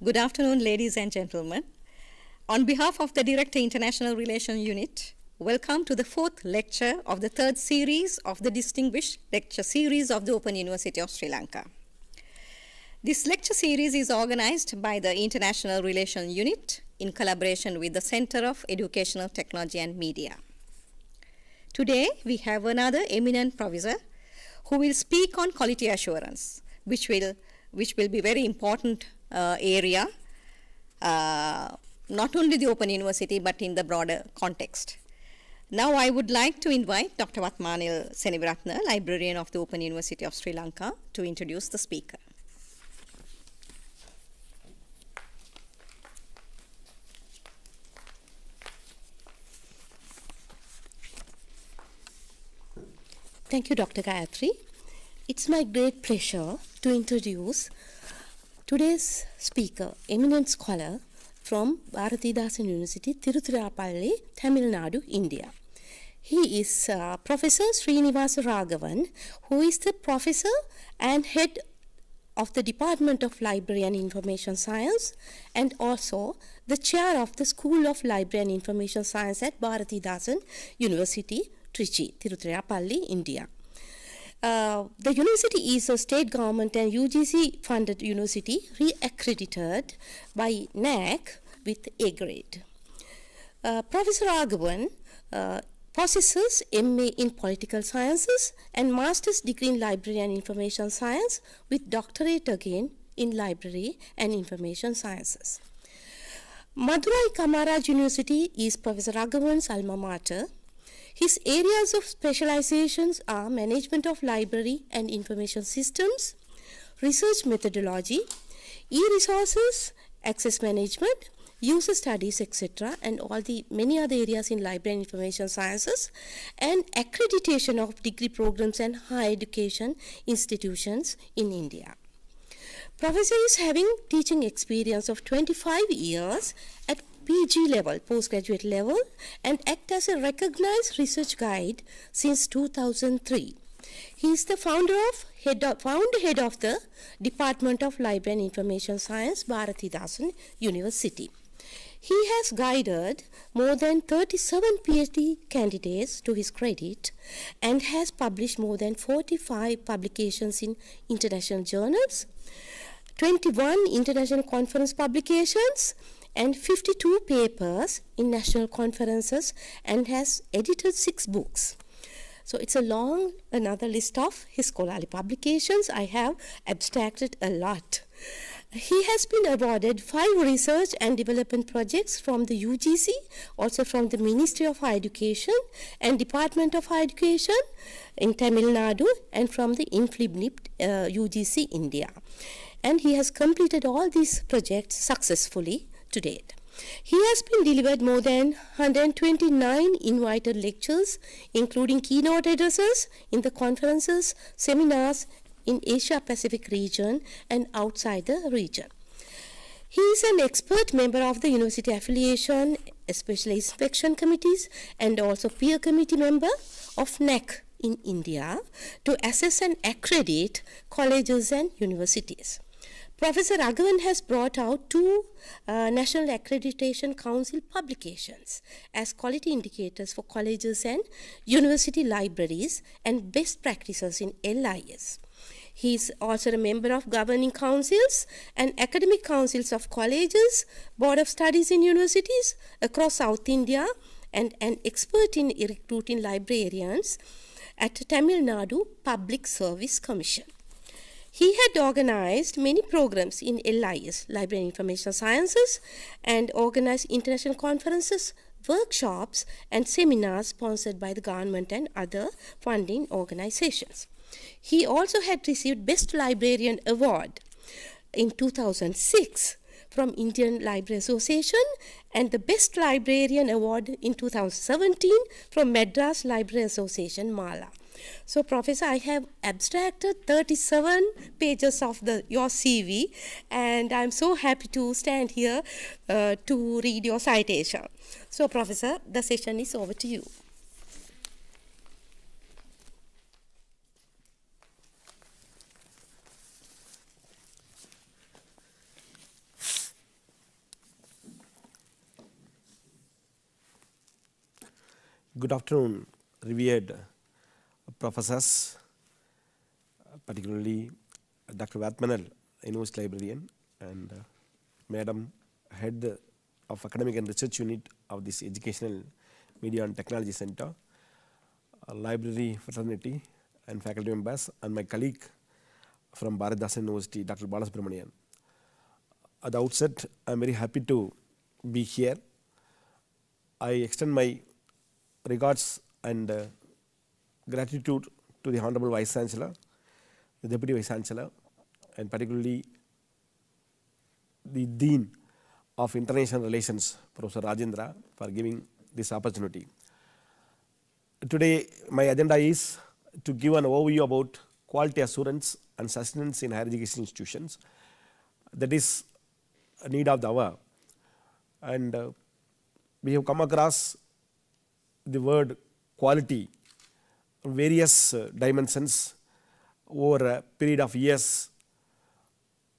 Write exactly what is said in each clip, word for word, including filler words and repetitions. Good afternoon, ladies and gentlemen. On behalf of the Director, International Relations Unit, welcome to the fourth lecture of the third series of the Distinguished Lecture Series of the Open University of Sri Lanka. This lecture series is organized by the International Relations Unit in collaboration with the Center of Educational Technology and Media. Today, we have another eminent professor who will speak on quality assurance, which will, which will be very important Uh, area, uh, not only the Open University, but in the broader context. Now I would like to invite Doctor Wathmanil Seniwarathna, Librarian of the Open University of Sri Lanka, to introduce the speaker. Thank you, Doctor Gayatri. It's my great pleasure to introduce today's speaker, eminent scholar from Bharathidasan University, Tiruchirappalli, Tamil Nadu, India. He is uh, Professor Srinivasa Raghavan, who is the professor and head of the Department of Library and Information Science and also the chair of the School of Library and Information Science at Bharathidasan University, Trichy, Tiruchirappalli, India. Uh, the university is a state government and U G C funded university re-accredited by N A A C with A grade. Uh, Professor Raghavan uh, possesses M A in Political Sciences and Master's degree in Library and Information Science with doctorate again in Library and Information Sciences. Madurai Kamaraj University is Professor Raghavan's alma mater. His areas of specializations are management of library and information systems, research methodology, e-resources, access management, user studies, et cetera, and all the many other areas in library and information sciences, and accreditation of degree programs and higher education institutions in India. Professor is having teaching experience of twenty-five years at P G level, postgraduate level, and act as a recognized research guide since two thousand three. He is the founder of, head of, founder head of the Department of Library and Information Science, Bharathidasan University. He has guided more than thirty-seven PhD candidates to his credit and has published more than forty-five publications in international journals, twenty-one international conference publications, and fifty-two papers in national conferences, and has edited six books. So it's a long, another list of his scholarly publications. I have abstracted a lot. He has been awarded five research and development projects from the U G C, also from the Ministry of Higher Education and Department of Higher Education in Tamil Nadu, and from the Inflibnip uh, U G C India. And he has completed all these projects successfully to date. He has been delivered more than one hundred twenty-nine invited lectures, including keynote addresses in the conferences, seminars in Asia Pacific region and outside the region. He is an expert member of the university affiliation, especially inspection committees, and also peer committee member of N A A C in India to assess and accredit colleges and universities. Professor Raghavan has brought out two uh, National Accreditation Council publications as quality indicators for colleges and university libraries and best practices in L I S. He is also a member of governing councils and academic councils of colleges, board of studies in universities across South India, and an expert in recruiting librarians at Tamil Nadu Public Service Commission. He had organized many programs in L I S, Library and Information Sciences, and organized international conferences, workshops, and seminars sponsored by the government and other funding organizations. He also had received Best Librarian Award in two thousand six from Indian Library Association and the Best Librarian Award in two thousand seventeen from Madras Library Association, Mala. So, Professor, I have abstracted thirty-seven pages of the, your C V, and I'm so happy to stand here uh, to read your citation. So, Professor, the session is over to you. Good afternoon, revered professors, particularly Doctor Wathmanil, University Librarian, and uh, Madam Head of Academic and Research Unit of this Educational Media and Technology Center, uh, Library Fraternity, and faculty members, and my colleague from Bharathidasan University, Doctor Balasubramanian. At the outset, I'm very happy to be here. I extend my regards and uh, gratitude to the Honorable Vice Chancellor, the Deputy Vice Chancellor, and particularly the Dean of International Relations, Professor Rajendra, for giving this opportunity. Today, my agenda is to give an overview about quality assurance and sustenance in higher education institutions. That is a need of the hour. And uh, we have come across the word quality, various uh, dimensions over a period of years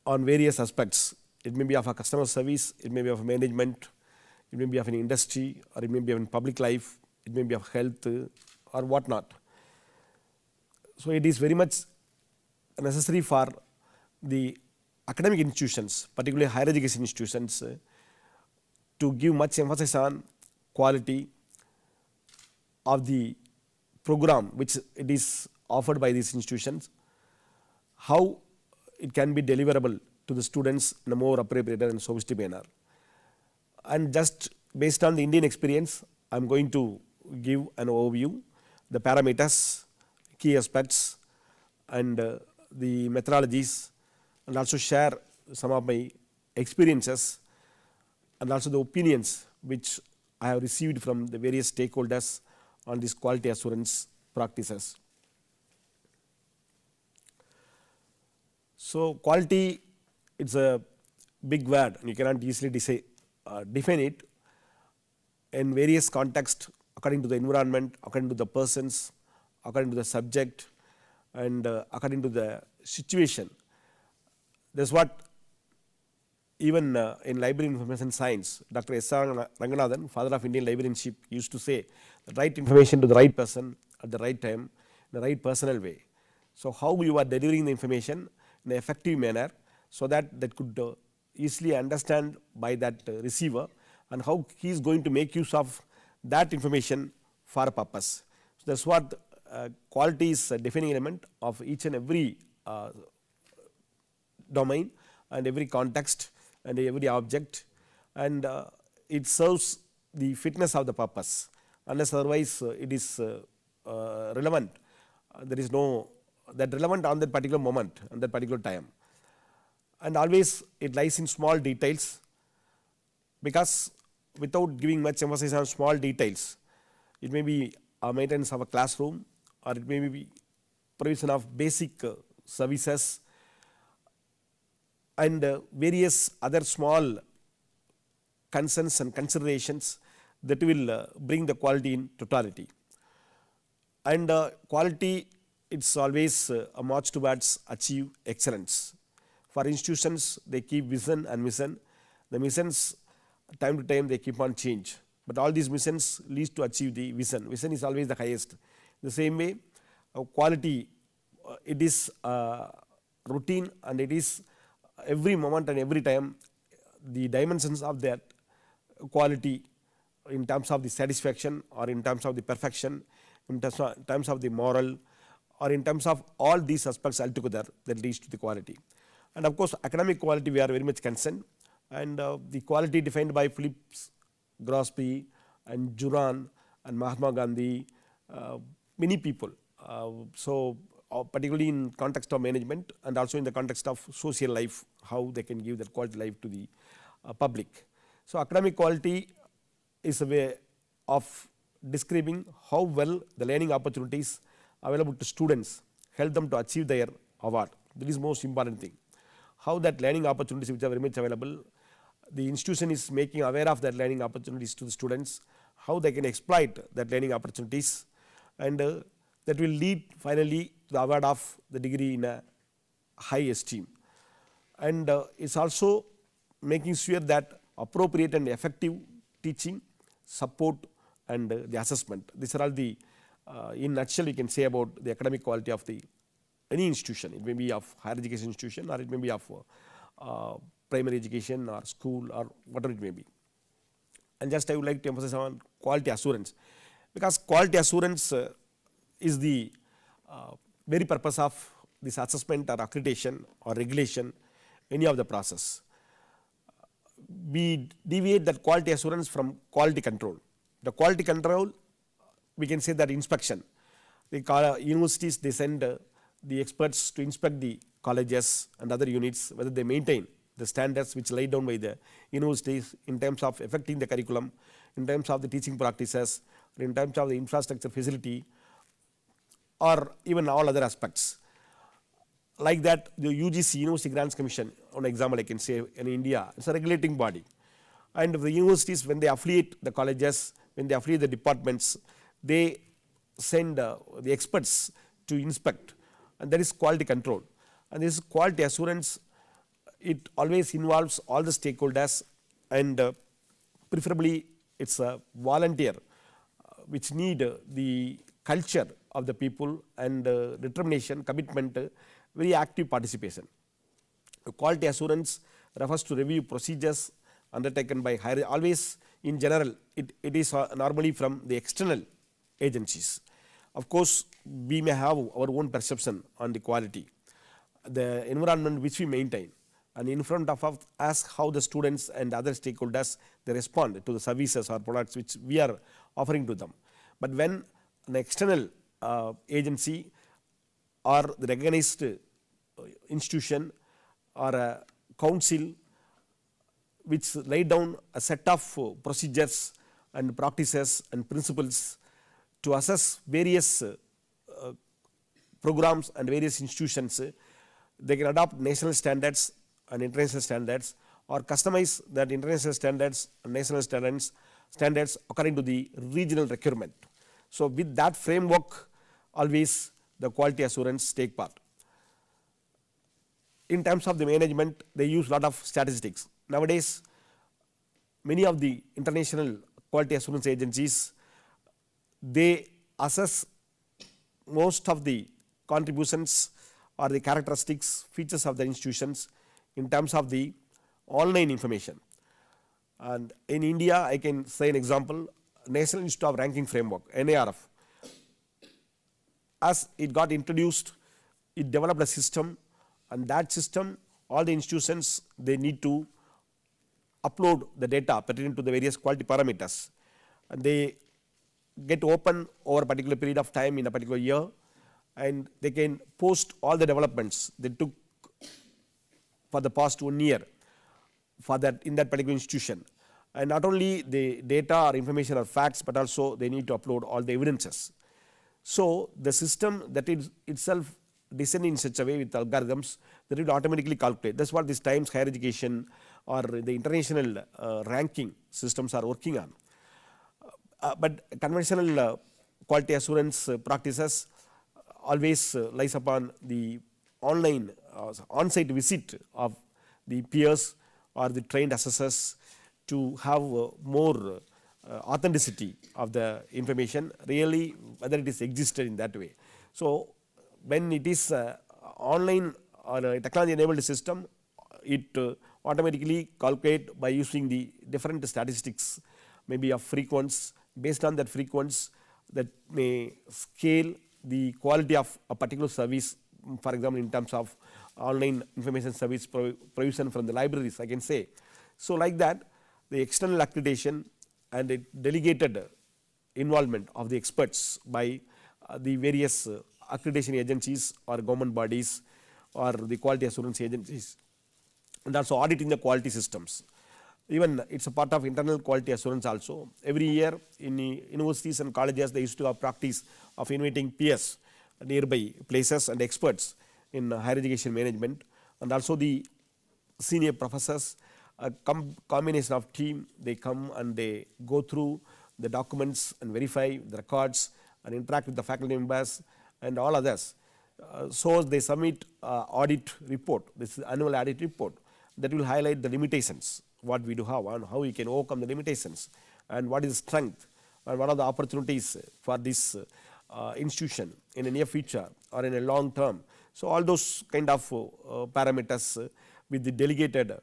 on various aspects. It may be of a customer service, it may be of management, it may be of an industry, or it may be of in public life, it may be of health, uh, or whatnot. So it is very much necessary for the academic institutions, particularly higher education institutions, uh, to give much emphasis on quality of the program which it is offered by these institutions, how it can be deliverable to the students in a more appropriate and sophisticated manner. And just based on the Indian experience, I am going to give an overview, the parameters, key aspects, and uh, the methodologies, and also share some of my experiences and also the opinions which I have received from the various stakeholders on these quality assurance practices. So quality, it's a big word, and you cannot easily uh, define it in various contexts, according to the environment, according to the persons, according to the subject, and uh, according to the situation. That's what even uh, in library information science, Doctor S. R. Ranganathan, father of Indian librarianship, used to say, the right information to the right person at the right time, in the right personal way. So how you are delivering the information in an effective manner, so that that could uh, easily understand by that uh, receiver, and how he is going to make use of that information for a purpose. So that's what uh, quality is a defining element of each and every uh, domain and every context and every object, and uh, it serves the fitness of the purpose. Unless otherwise uh, it is uh, uh, relevant, uh, there is no that relevant on that particular moment and that particular time. And always it lies in small details, because without giving much emphasis on small details, it may be a maintenance of a classroom, or it may be provision of basic uh, services and uh, various other small concerns and considerations that will uh, bring the quality in totality. And uh, quality, it's always uh, a march towards achieve excellence. For institutions, they keep vision and mission. The missions, time to time, they keep on change. But all these missions leads to achieve the vision. Vision is always the highest. The same way, uh, quality, uh, it is uh, routine, and it is every moment and every time the dimensions of that quality in terms of the satisfaction, or in terms of the perfection, in terms of, in terms of the moral, or in terms of all these aspects altogether that leads to the quality. And of course, academic quality we are very much concerned, and uh, the quality defined by Phillips, Grosby, and Juran, and Mahatma Gandhi, uh, many people. Uh, so, uh, particularly in context of management, and also in the context of social life, how they can give their quality life to the uh, public. So, academic quality is a way of describing how well the learning opportunities available to students help them to achieve their award. That is most important thing. How that learning opportunities which are very much available, the institution is making aware of that learning opportunities to the students, how they can exploit that learning opportunities, and uh, that will lead finally to the award of the degree in a high esteem. And uh, it's also making sure that appropriate and effective teaching, support, and uh, the assessment. These are all the, uh, in nutshell, you can say about the academic quality of the any institution. It may be of higher education institution, or it may be of uh, uh, primary education or school or whatever it may be. And just I would like to emphasize on quality assurance, because quality assurance uh, is the uh, very purpose of this assessment or accreditation or regulation, any of the process. We deviate that quality assurance from quality control. The quality control, we can say that inspection. The universities, they send uh, the experts to inspect the colleges and other units, whether they maintain the standards which laid down by the universities in terms of affecting the curriculum, in terms of the teaching practices, in terms of the infrastructure facility, or even all other aspects. Like that, the U G C, University Grants Commission, on example I can say in India, it's a regulating body. And the universities, when they affiliate the colleges, when they affiliate the departments, they send uh, the experts to inspect, and that is quality control. And this quality assurance, it always involves all the stakeholders, and uh, preferably it's a volunteer, uh, which need uh, the culture of the people and uh, determination, commitment, uh, very active participation. The quality assurance refers to review procedures undertaken by higher, always in general, it, it is uh, normally from the external agencies. Of course, we may have our own perception on the quality, the environment which we maintain, and in front of us how the students and other stakeholders, they respond to the services or products which we are offering to them. But when an external uh, agency or the recognized uh, institution or a council which lay down a set of uh, procedures and practices and principles to assess various uh, uh, programs and various institutions, uh, they can adopt national standards and international standards, or customize that international standards and national standards, standards according to the regional requirement. So with that framework, always the quality assurance take part. In terms of the management, they use a lot of statistics. Nowadays, many of the international quality assurance agencies, they assess most of the contributions or the characteristics, features of the institutions in terms of the online information. And in India, I can say an example, National Institute of Ranking Framework, N I R F. As it got introduced, it developed a system, and that system, all the institutions, they need to upload the data pertaining to the various quality parameters. And they get open over a particular period of time in a particular year, and they can post all the developments they took for the past one year for that in that particular institution. And not only the data or information or facts, but also they need to upload all the evidences. So the system that is itself designed in such a way with algorithms that it will automatically calculate. That's what this Times Higher Education or the international uh, ranking systems are working on. Uh, but conventional uh, quality assurance uh, practices always uh, lies upon the online uh, on-site visit of the peers or the trained assessors to have uh, more uh, authenticity of the information, really whether it is existed in that way. So when it is uh, online or a technology enabled system, it uh, automatically calculates by using the different statistics, maybe of frequency. Based on that frequency, that may scale the quality of a particular service. For example, in terms of online information service provision from the libraries, I can say. So like that, the external accreditation and the delegated involvement of the experts by uh, the various uh, accreditation agencies or government bodies or the quality assurance agencies, and also auditing the quality systems. Even it's a part of internal quality assurance also. Every year in universities and colleges, they used to have practice of inviting peers, nearby places and experts in higher education management, and also the senior professors, a com combination of team, they come and they go through the documents and verify the records and interact with the faculty members and all others. Uh, so they submit uh, audit report, this is annual audit report that will highlight the limitations, what we do have and how we can overcome the limitations and what is strength and what are the opportunities for this uh, institution in the near future or in a long term. So, all those kind of uh, parameters uh, with the delegated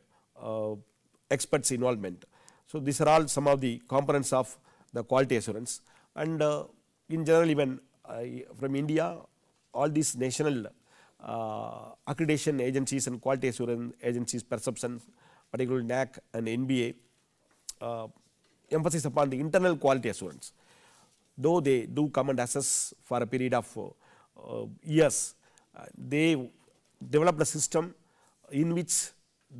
uh, experts involvement. So, these are all some of the components of the quality assurance, and uh, in general even uh, from India all these national uh, accreditation agencies and quality assurance agencies perceptions, particularly N A A C and N B A, uh, emphasis upon the internal quality assurance. Though they do come and assess for a period of uh, years, uh, they develop a system in which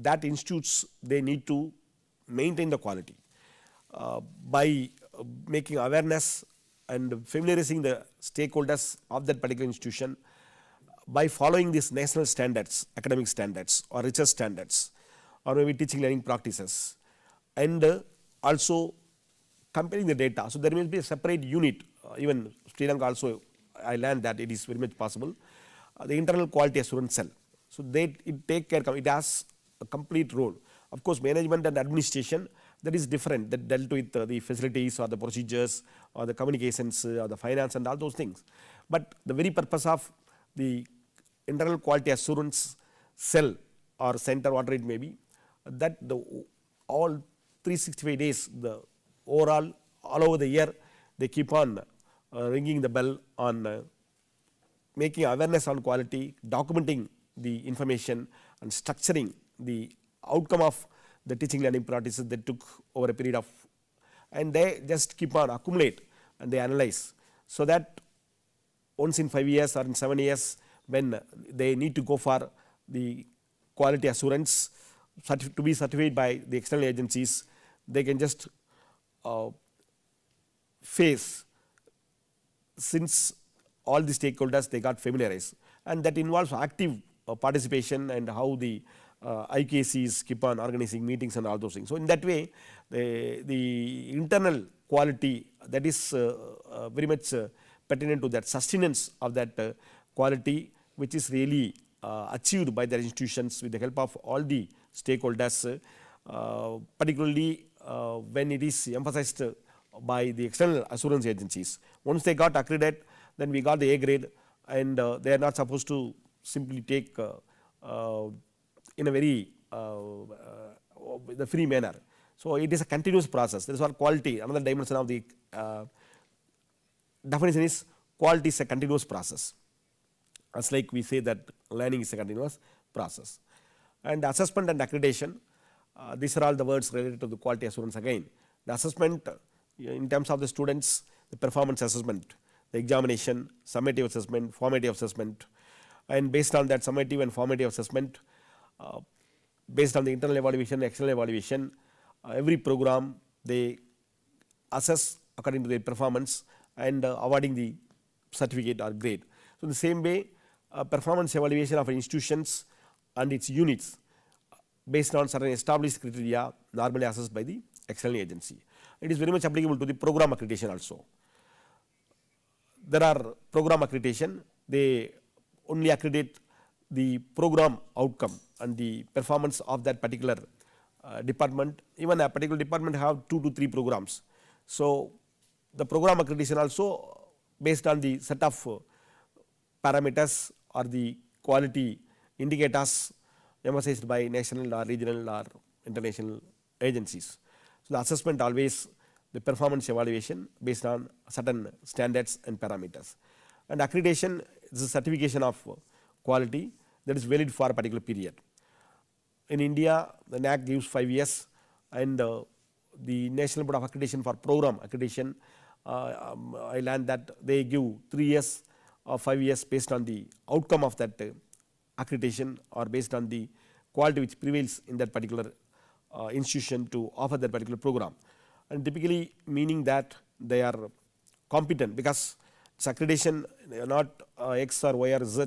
that institutes they need to maintain the quality uh, by uh, making awareness and familiarizing the stakeholders of that particular institution by following these national standards, academic standards or research standards or maybe teaching learning practices, and uh, also comparing the data. So, there may be a separate unit, uh, even Sri Lanka also I learned that it is very much possible, uh, the internal quality assurance cell. So, they it take care, it has a complete role. Of course, management and administration, that is different, that dealt with uh, the facilities or the procedures or the communications uh, or the finance and all those things. But the very purpose of the internal quality assurance cell or center, whatever it may be, that the all three sixty-five days, the overall, all over the year, they keep on uh, ringing the bell on uh, making awareness on quality, documenting the information and structuring the outcome of the teaching learning practices they took over a period of, and they just keep on accumulate and they analyze, so that once in five years or in seven years when they need to go for the quality assurance to be certified by the external agencies, they can just uh, face, since all the stakeholders they got familiarized, and that involves active uh, participation and how the Uh, I K Cs keep on organizing meetings and all those things. So, in that way the, the internal quality that is uh, uh, very much uh, pertinent to that sustenance of that uh, quality, which is really uh, achieved by their institutions with the help of all the stakeholders, uh, particularly uh, when it is emphasized by the external assurance agencies. Once they got accredited, then we got the A grade, and uh, they are not supposed to simply take uh, uh, in a very uh, uh, the free manner. So, it is a continuous process. That is what quality, another dimension of the uh, definition is quality is a continuous process, as like we say that learning is a continuous process. And assessment and accreditation, uh, these are all the words related to the quality assurance again. The assessment uh, in terms of the students, the performance assessment, the examination, summative assessment, formative assessment, and based on that summative and formative assessment, Uh, based on the internal evaluation, external evaluation, uh, every program they assess according to their performance and uh, awarding the certificate or grade. So, in the same way, uh, performance evaluation of institutions and its units uh, based on certain established criteria normally assessed by the external agency. It is very much applicable to the program accreditation also. There are program accreditation, they only accredit the program outcome and the performance of that particular uh, department. Even a particular department have two to three programs. So, the program accreditation also based on the set of uh, parameters or the quality indicators emphasized by national or regional or international agencies. So, the assessment always the performance evaluation based on certain standards and parameters, and accreditation is the certification of uh, quality that is valid for a particular period. In India, the N A A C gives five years, and uh, the National Board of Accreditation for Program Accreditation, uh, um, I learned that they give three years or five years based on the outcome of that uh, accreditation or based on the quality which prevails in that particular uh, institution to offer that particular program, and typically meaning that they are competent, because it's accreditation, not uh, X or Y or Z.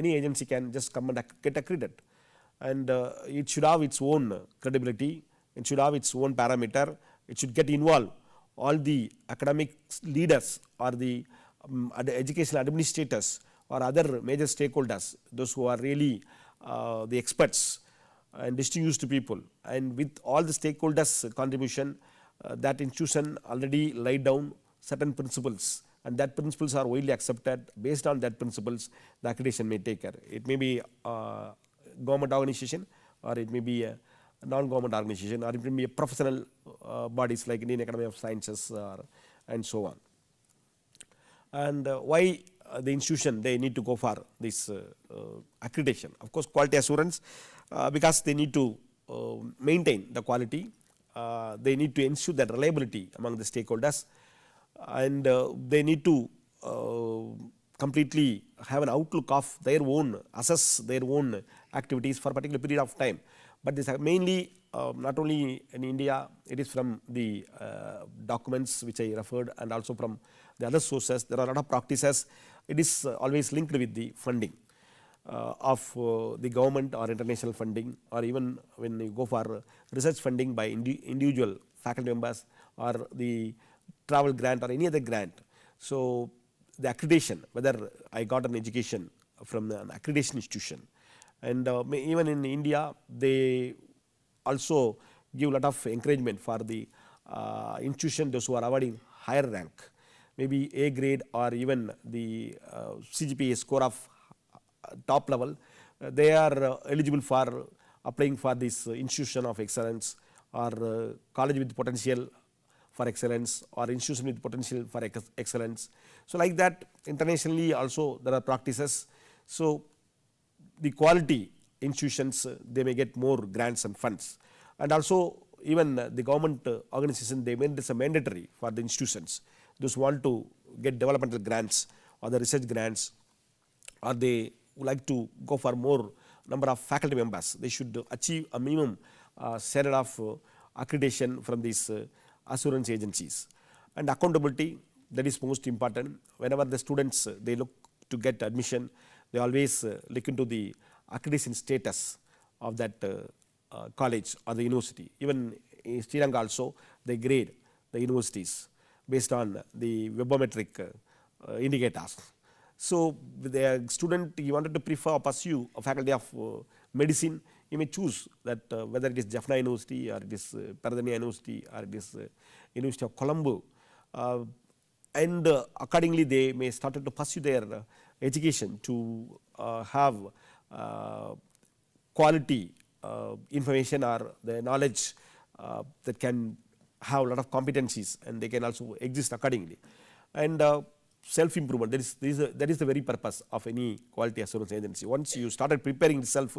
Any agency can just come and get accredited, and uh, it should have its own credibility, it should have its own parameter, it should get involved all the academic leaders or the um, educational administrators or other major stakeholders, those who are really uh, the experts and distinguished people, and with all the stakeholders contribution uh, that institution already laid down certain principles, and that principles are widely accepted. Based on that principles, the accreditation may take care. It may be a government organization, or it may be a non-government organization, or it may be a professional uh, bodies like Indian Academy of Sciences uh, and so on. And uh, why uh, the institution, they need to go for this uh, uh, accreditation? Of course, quality assurance, uh, because they need to uh, maintain the quality, uh, they need to ensure that reliability among the stakeholders, and uh, they need to uh, completely have an outlook of their own, assess their own activities for a particular period of time. But this mainly uh, not only in India, it is from the uh, documents which I referred, and also from the other sources. There are a lot of practices. It is uh, always linked with the funding uh, of uh, the government or international funding, or even when you go for research funding by indi individual faculty members, or the travel grant, or any other grant. So the accreditation, whether I got an education from an accreditation institution. And uh, even in India, they also give a lot of encouragement for the uh, institution, those who are awarding higher rank, maybe A grade, or even the uh, C G P A score of uh, top level. Uh, they are uh, eligible for applying for this uh, institution of excellence, or uh, college with potential for excellence, or institution with potential for ex excellence. So like that, internationally also there are practices. So the quality institutions, uh, they may get more grants and funds. And also even uh, the government uh, organization, they made this a mandatory for the institutions. Those who want to get developmental grants, or the research grants, or they would like to go for more number of faculty members, they should achieve a minimum uh, standard of uh, accreditation from these uh, assurance agencies. And accountability, that is most important. Whenever the students, uh, they look to get admission, they always uh, look into the accreditation status of that uh, uh, college or the university. Even in Sri Lanka also, they grade the universities based on the webometric uh, uh, indicators. So the student, he wanted to prefer or pursue a faculty of uh, medicine, he may choose that uh, whether it is Jaffna University, or it is uh, Paradania University, or it is uh, University of Colombo. Uh, and uh, accordingly, they may start to pursue their uh, education to uh, have uh, quality uh, information, or the knowledge uh, that can have a lot of competencies, and they can also exist accordingly. And uh, self-improvement, that is, that, is a, that is the very purpose of any quality assurance agency. Once you started preparing yourself,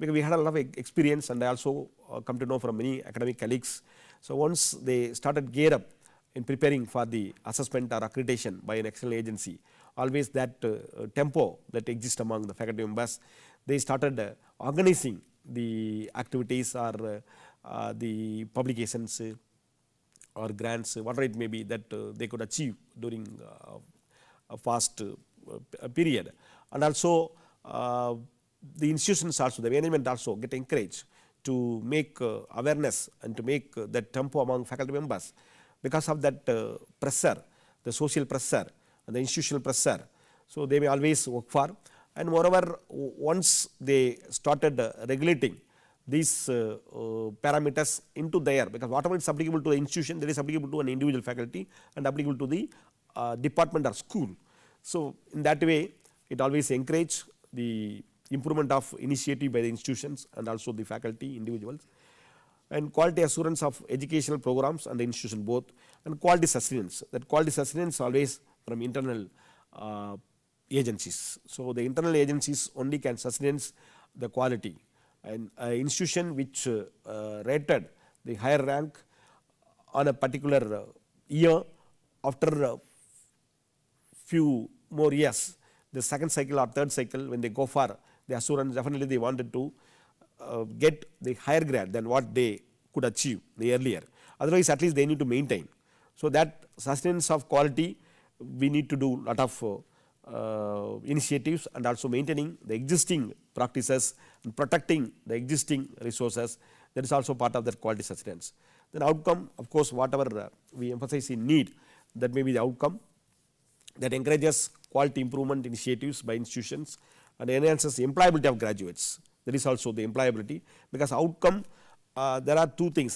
because we had a lot of experience, and I also uh, come to know from many academic colleagues. So once they started gear up in preparing for the assessment or accreditation by an external agency, always that uh, tempo that exists among the faculty members, they started uh, organizing the activities, or uh, uh, the publications, uh, or grants, uh, whatever it may be, that uh, they could achieve during uh, a fast uh, period. And also uh, the institutions also, the management also get encouraged to make uh, awareness, and to make uh, that tempo among faculty members. Because of that uh, pressure, the social pressure, and the institutional pressure, so they may always work for. And moreover, once they started uh, regulating these uh, uh, parameters into there, because whatever is applicable to the institution, that is applicable to an individual faculty, and applicable to the uh, department or school. So in that way, it always encourages the improvement of initiative by the institutions, and also the faculty, individuals. And quality assurance of educational programs and the institution both, and quality sustenance. That quality sustenance always from internal uh, agencies. So the internal agencies only can sustain the quality. And an institution which uh, uh, rated the higher rank on a particular uh, year, after a few more years, the second cycle or third cycle, when they go for the assurance, definitely they wanted to Uh, get the higher grade than what they could achieve the earlier. Otherwise, at least they need to maintain. So that sustenance of quality, we need to do a lot of uh, uh, initiatives, and also maintaining the existing practices, and protecting the existing resources. That is also part of that quality sustenance. Then outcome, of course, whatever uh, we emphasize in need, that may be the outcome that encourages quality improvement initiatives by institutions, and enhances the employability of graduates. There is also the employability, because outcome, uh, there are two things.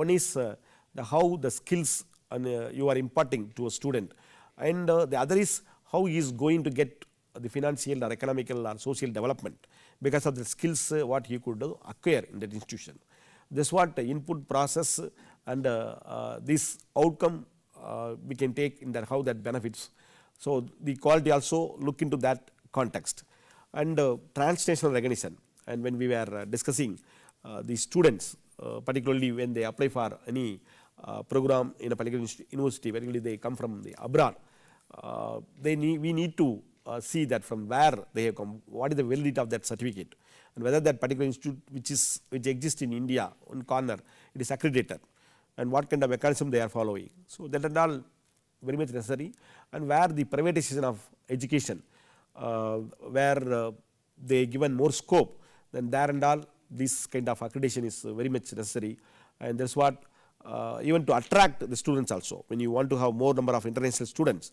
One is uh, the how the skills and, uh, you are imparting to a student, and uh, the other is how he is going to get the financial or economical or social development because of the skills uh, what he could uh, acquire in that institution. This what uh, input process and uh, uh, this outcome uh, we can take in that how that benefits. So the quality also look into that context and uh, transnational recognition. And when we were uh, discussing uh, the students, uh, particularly when they apply for any uh, program in a particular university, particularly they come from the abroad, uh, they need, we need to uh, see that from where they have come, what is the validity of that certificate, and whether that particular institute which is which exists in India on corner, it is accredited, and what kind of mechanism they are following. So that and all very much necessary, and where the privatization of education, uh, where uh, they given more scope, then there and all this kind of accreditation is uh, very much necessary, and that's what uh, even to attract the students also. When you want to have more number of international students,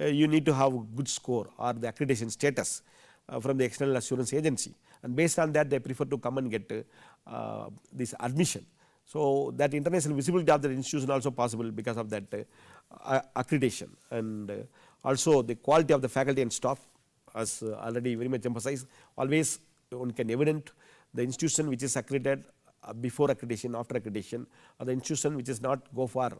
uh, you need to have a good score or the accreditation status uh, from the external assurance agency, and based on that they prefer to come and get uh, uh, this admission. So that international visibility of the institution also possible because of that uh, accreditation, and uh, also the quality of the faculty and staff, as uh, already very much emphasized. Always one can evident the institution which is accredited uh, before accreditation, after accreditation, or the institution which is not go for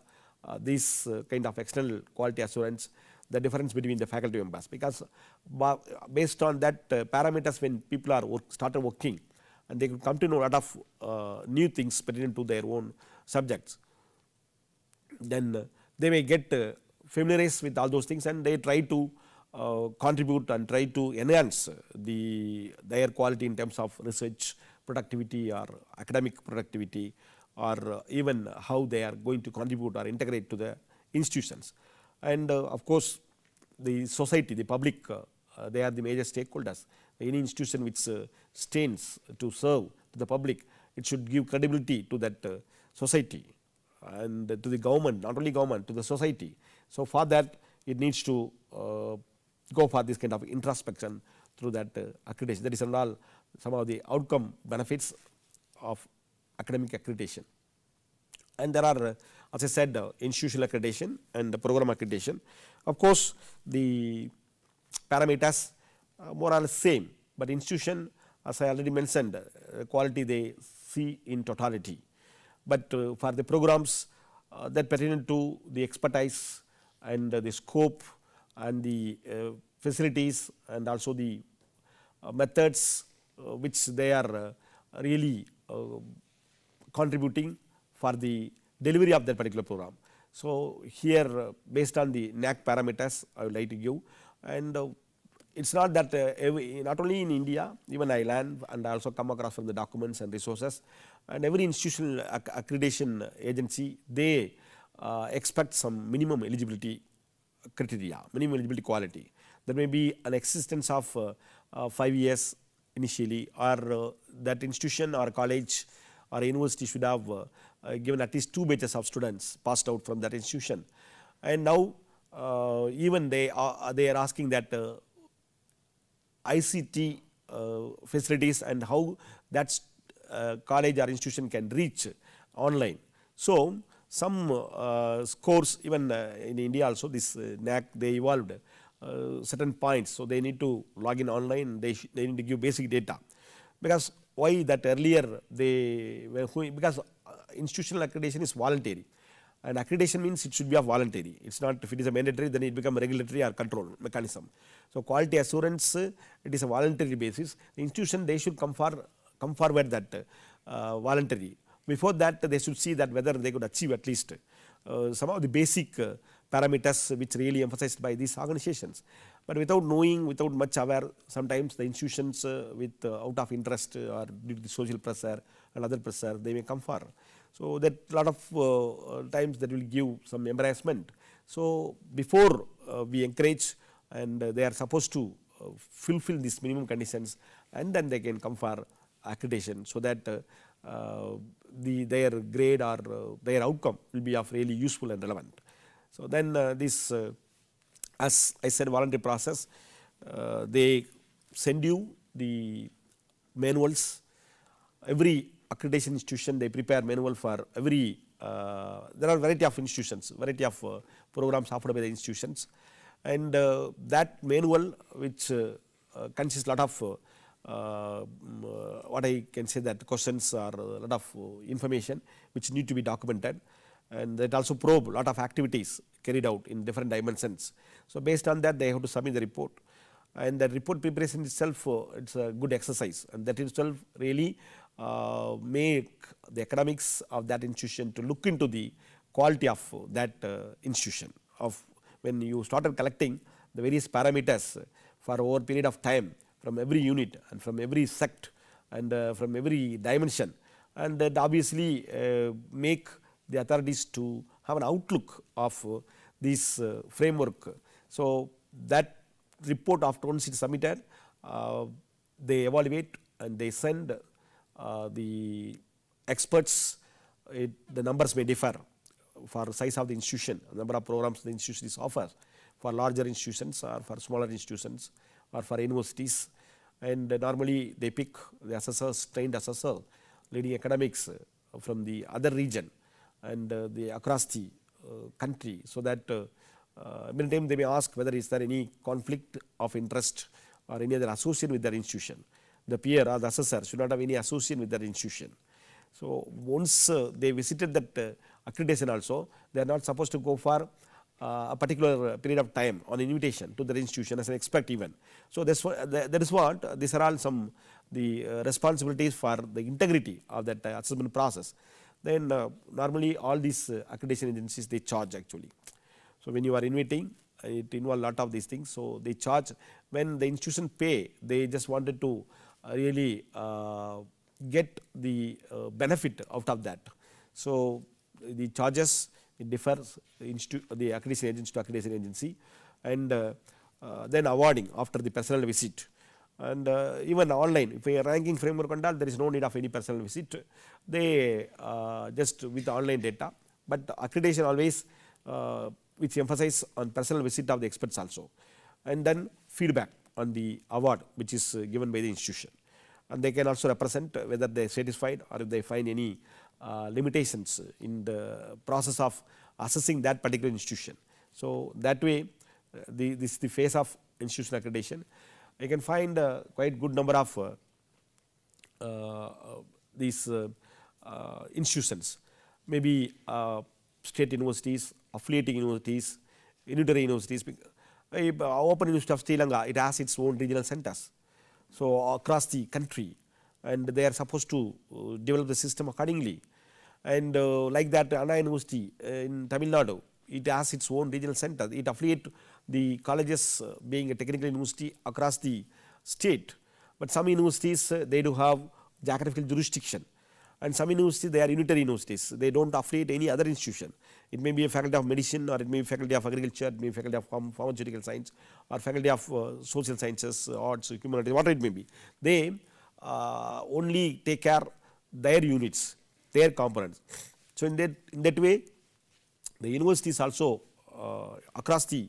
uh, this uh, kind of external quality assurance, the difference between the faculty members, because based on that uh, parameters when people are work, started working, and they could come to know a lot of uh, new things pertinent to their own subjects, then uh, they may get uh, familiarized with all those things, and they try to Uh, contribute and try to enhance the their quality in terms of research productivity or academic productivity, or uh, even how they are going to contribute or integrate to the institutions. And uh, of course the society, the public, uh, uh, they are the major stakeholders. Any institution which uh, stands to serve to the public, it should give credibility to that uh, society and uh, to the government, not only government, to the society. So for that it needs to uh, go for this kind of introspection through that uh, accreditation. That is and all some of the outcome benefits of academic accreditation. And there are, uh, as I said, uh, institutional accreditation and the program accreditation. Of course, the parameters are more or less same, but institution, as I already mentioned, uh, quality they see in totality. But uh, for the programs uh, that pertain to the expertise and uh, the scope, and the uh, facilities, and also the uh, methods uh, which they are uh, really uh, contributing for the delivery of that particular program. So here uh, based on the N A A C parameters I would like to give, and uh, it is not that uh, every, not only in India, even I learn and I also come across from the documents and resources, and every institutional acc accreditation agency, they uh, expect some minimum eligibility criteria, minimum eligibility quality. There may be an existence of uh, uh, five years initially, or uh, that institution or college or university should have uh, uh, given at least two batches of students passed out from that institution. And now uh, even they are, they are asking that uh, I C T uh, facilities and how that uh, college or institution can reach online. So some uh, scores, even uh, in India also, this uh, N A A C, they evolved uh, certain points. So they need to log in online, they, they need to give basic data. Because why that earlier they were, because institutional accreditation is voluntary. And accreditation means it should be a voluntary. It is not, if it is a mandatory, then it becomes regulatory or control mechanism. So quality assurance, uh, it is a voluntary basis. The institution, they should come, for, come forward that uh, voluntary. Before that, they should see that whether they could achieve at least uh, some of the basic uh, parameters which really emphasized by these organizations. But without knowing, without much aware, sometimes the institutions uh, with uh, out of interest or due to the social pressure and other pressure, they may come for. So that lot of uh, times that will give some embarrassment. So before uh, we encourage, and uh, they are supposed to uh, fulfill these minimum conditions, and then they can come for accreditation, so that uh, Uh, the, their grade or uh, their outcome will be of really useful and relevant. So then uh, this, uh, as I said, voluntary process, uh, they send you the manuals. Every accreditation institution, they prepare manual for every uh, there are variety of institutions, variety of uh, programs offered by the institutions, and uh, that manual which uh, uh, consists lot of uh, uh, what I can say that questions are a lot of uh, information which need to be documented, and that also probe lot of activities carried out in different dimensions. So based on that they have to submit the report, and the report preparation itself uh, it's a good exercise, and that itself really uh, make the academics of that institution to look into the quality of uh, that uh, institution. Of when you started collecting the various parameters for over period of time from every unit and from every sect and uh, from every dimension, and that obviously uh, make the authorities to have an outlook of uh, this uh, framework. So that report after once it is submitted, uh, they evaluate and they send uh, the experts. It, the numbers may differ for size of the institution, number of programs the institutions offer, for larger institutions or for smaller institutions or for universities, and uh, normally they pick the assessors, trained assessors, leading academics uh, from the other region and uh, the across the uh, country, so that uh, uh, many times they may ask whether is there any conflict of interest or any other association with their institution. The peer or the assessor should not have any association with their institution. So once uh, they visited that uh, accreditation also, they are not supposed to go for uh, a particular period of time on invitation to their institution as an expert even. So that's what, that is what, these are all some the uh, responsibilities for the integrity of that uh, assessment process. Then uh, normally all these uh, accreditation agencies they charge actually. So when you are inviting, uh, it involves a lot of these things, so they charge. When the institution pay, they just wanted to uh, really uh, get the uh, benefit out of that. So the charges it differs the accreditation agency to accreditation agency, and uh, uh, then awarding after the personal visit. And uh, even online, if we are ranking framework and all, there is no need of any personal visit. They uh, just with online data, but accreditation always uh, which emphasize on personal visit of the experts also, and then feedback on the award which is uh, given by the institution, and they can also represent whether they are satisfied or if they find any uh, limitations in the process of assessing that particular institution. So that way, uh, the, this is the phase of institutional accreditation. I can find uh, quite good number of uh, uh, these uh, uh, institutions, maybe uh, state universities, affiliating universities, unitary universities. Open University of Sri Lanka, it has its own regional centers, so across the country, and they are supposed to uh, develop the system accordingly. And uh, like that, Anna University uh, in Tamil Nadu, it has its own regional center. It affiliates the colleges uh, being a technical university across the state, but some universities uh, they do have geographical jurisdiction, and some universities they are unitary universities. They don't affiliate any other institution. It may be a faculty of medicine, or it may be faculty of agriculture, it may be faculty of pharmaceutical science, or faculty of uh, social sciences, arts, humanities, whatever it may be. They uh, only take care their units, their components. So in that in that way, the universities also uh, across the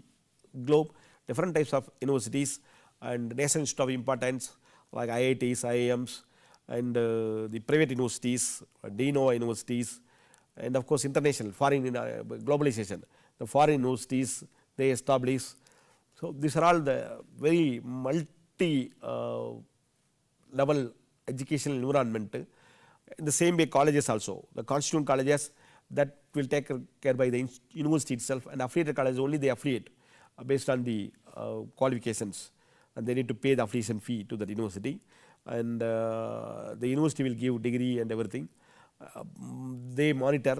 globe, different types of universities and national institutes of importance like I I Ts, I I Ms, and uh, the private universities, D N O universities, and of course international, foreign uh, globalization. The foreign universities they establish. So these are all the very multi-level uh, educational environment. In the same way, colleges also, the constituent colleges that will take care by the university itself, and affiliated colleges only they affiliate based on the uh, qualifications, and they need to pay the affiliation fee to the university, and uh, the university will give degree and everything. Uh, they monitor,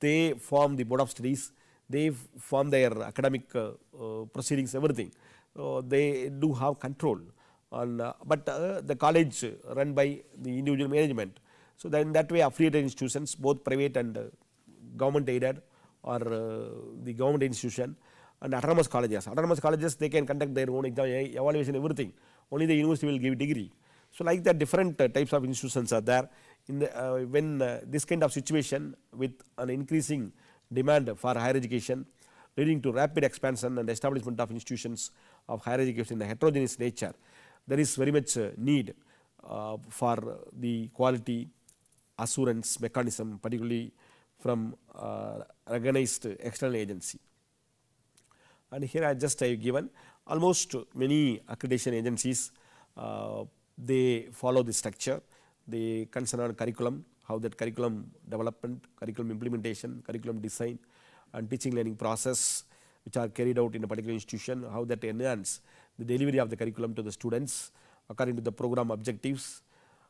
they form the board of studies, they form their academic uh, uh, proceedings, everything. So they do have control on, uh, but uh, the college run by the individual management. So then that way affiliated institutions, both private and uh, government aided or uh, the government institution, and autonomous colleges. Autonomous colleges, they can conduct their own exam, evaluation, everything. Only the university will give degree. So like that, different uh, types of institutions are there. In the, uh, when uh, this kind of situation with an increasing demand for higher education, leading to rapid expansion and establishment of institutions of higher education in a heterogeneous nature, there is very much uh, need uh, for the quality assurance mechanism, particularly from uh, recognized external agency. And here I just have given almost many accreditation agencies, uh, they follow this structure, they concern on curriculum, how that curriculum development, curriculum implementation, curriculum design and teaching learning process which are carried out in a particular institution, how that enhance the delivery of the curriculum to the students according to the program objectives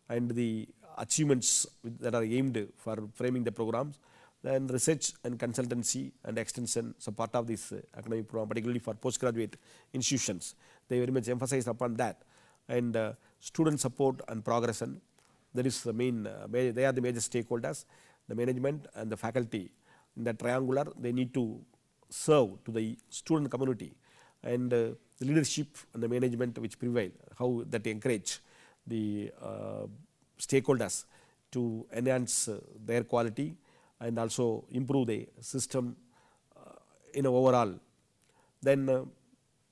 and the achievements that are aimed for framing the programs. Then research and consultancy and extension, so part of this academic program, particularly for postgraduate institutions, they very much emphasize upon that. And uh, student support and progression, that is the main, uh, they are the major stakeholders, the management and the faculty. In that triangular, they need to serve to the student community, and uh, the leadership and the management which prevail, how that encourage the uh, stakeholders to enhance uh, their quality and also improve the system uh, in overall. Then uh,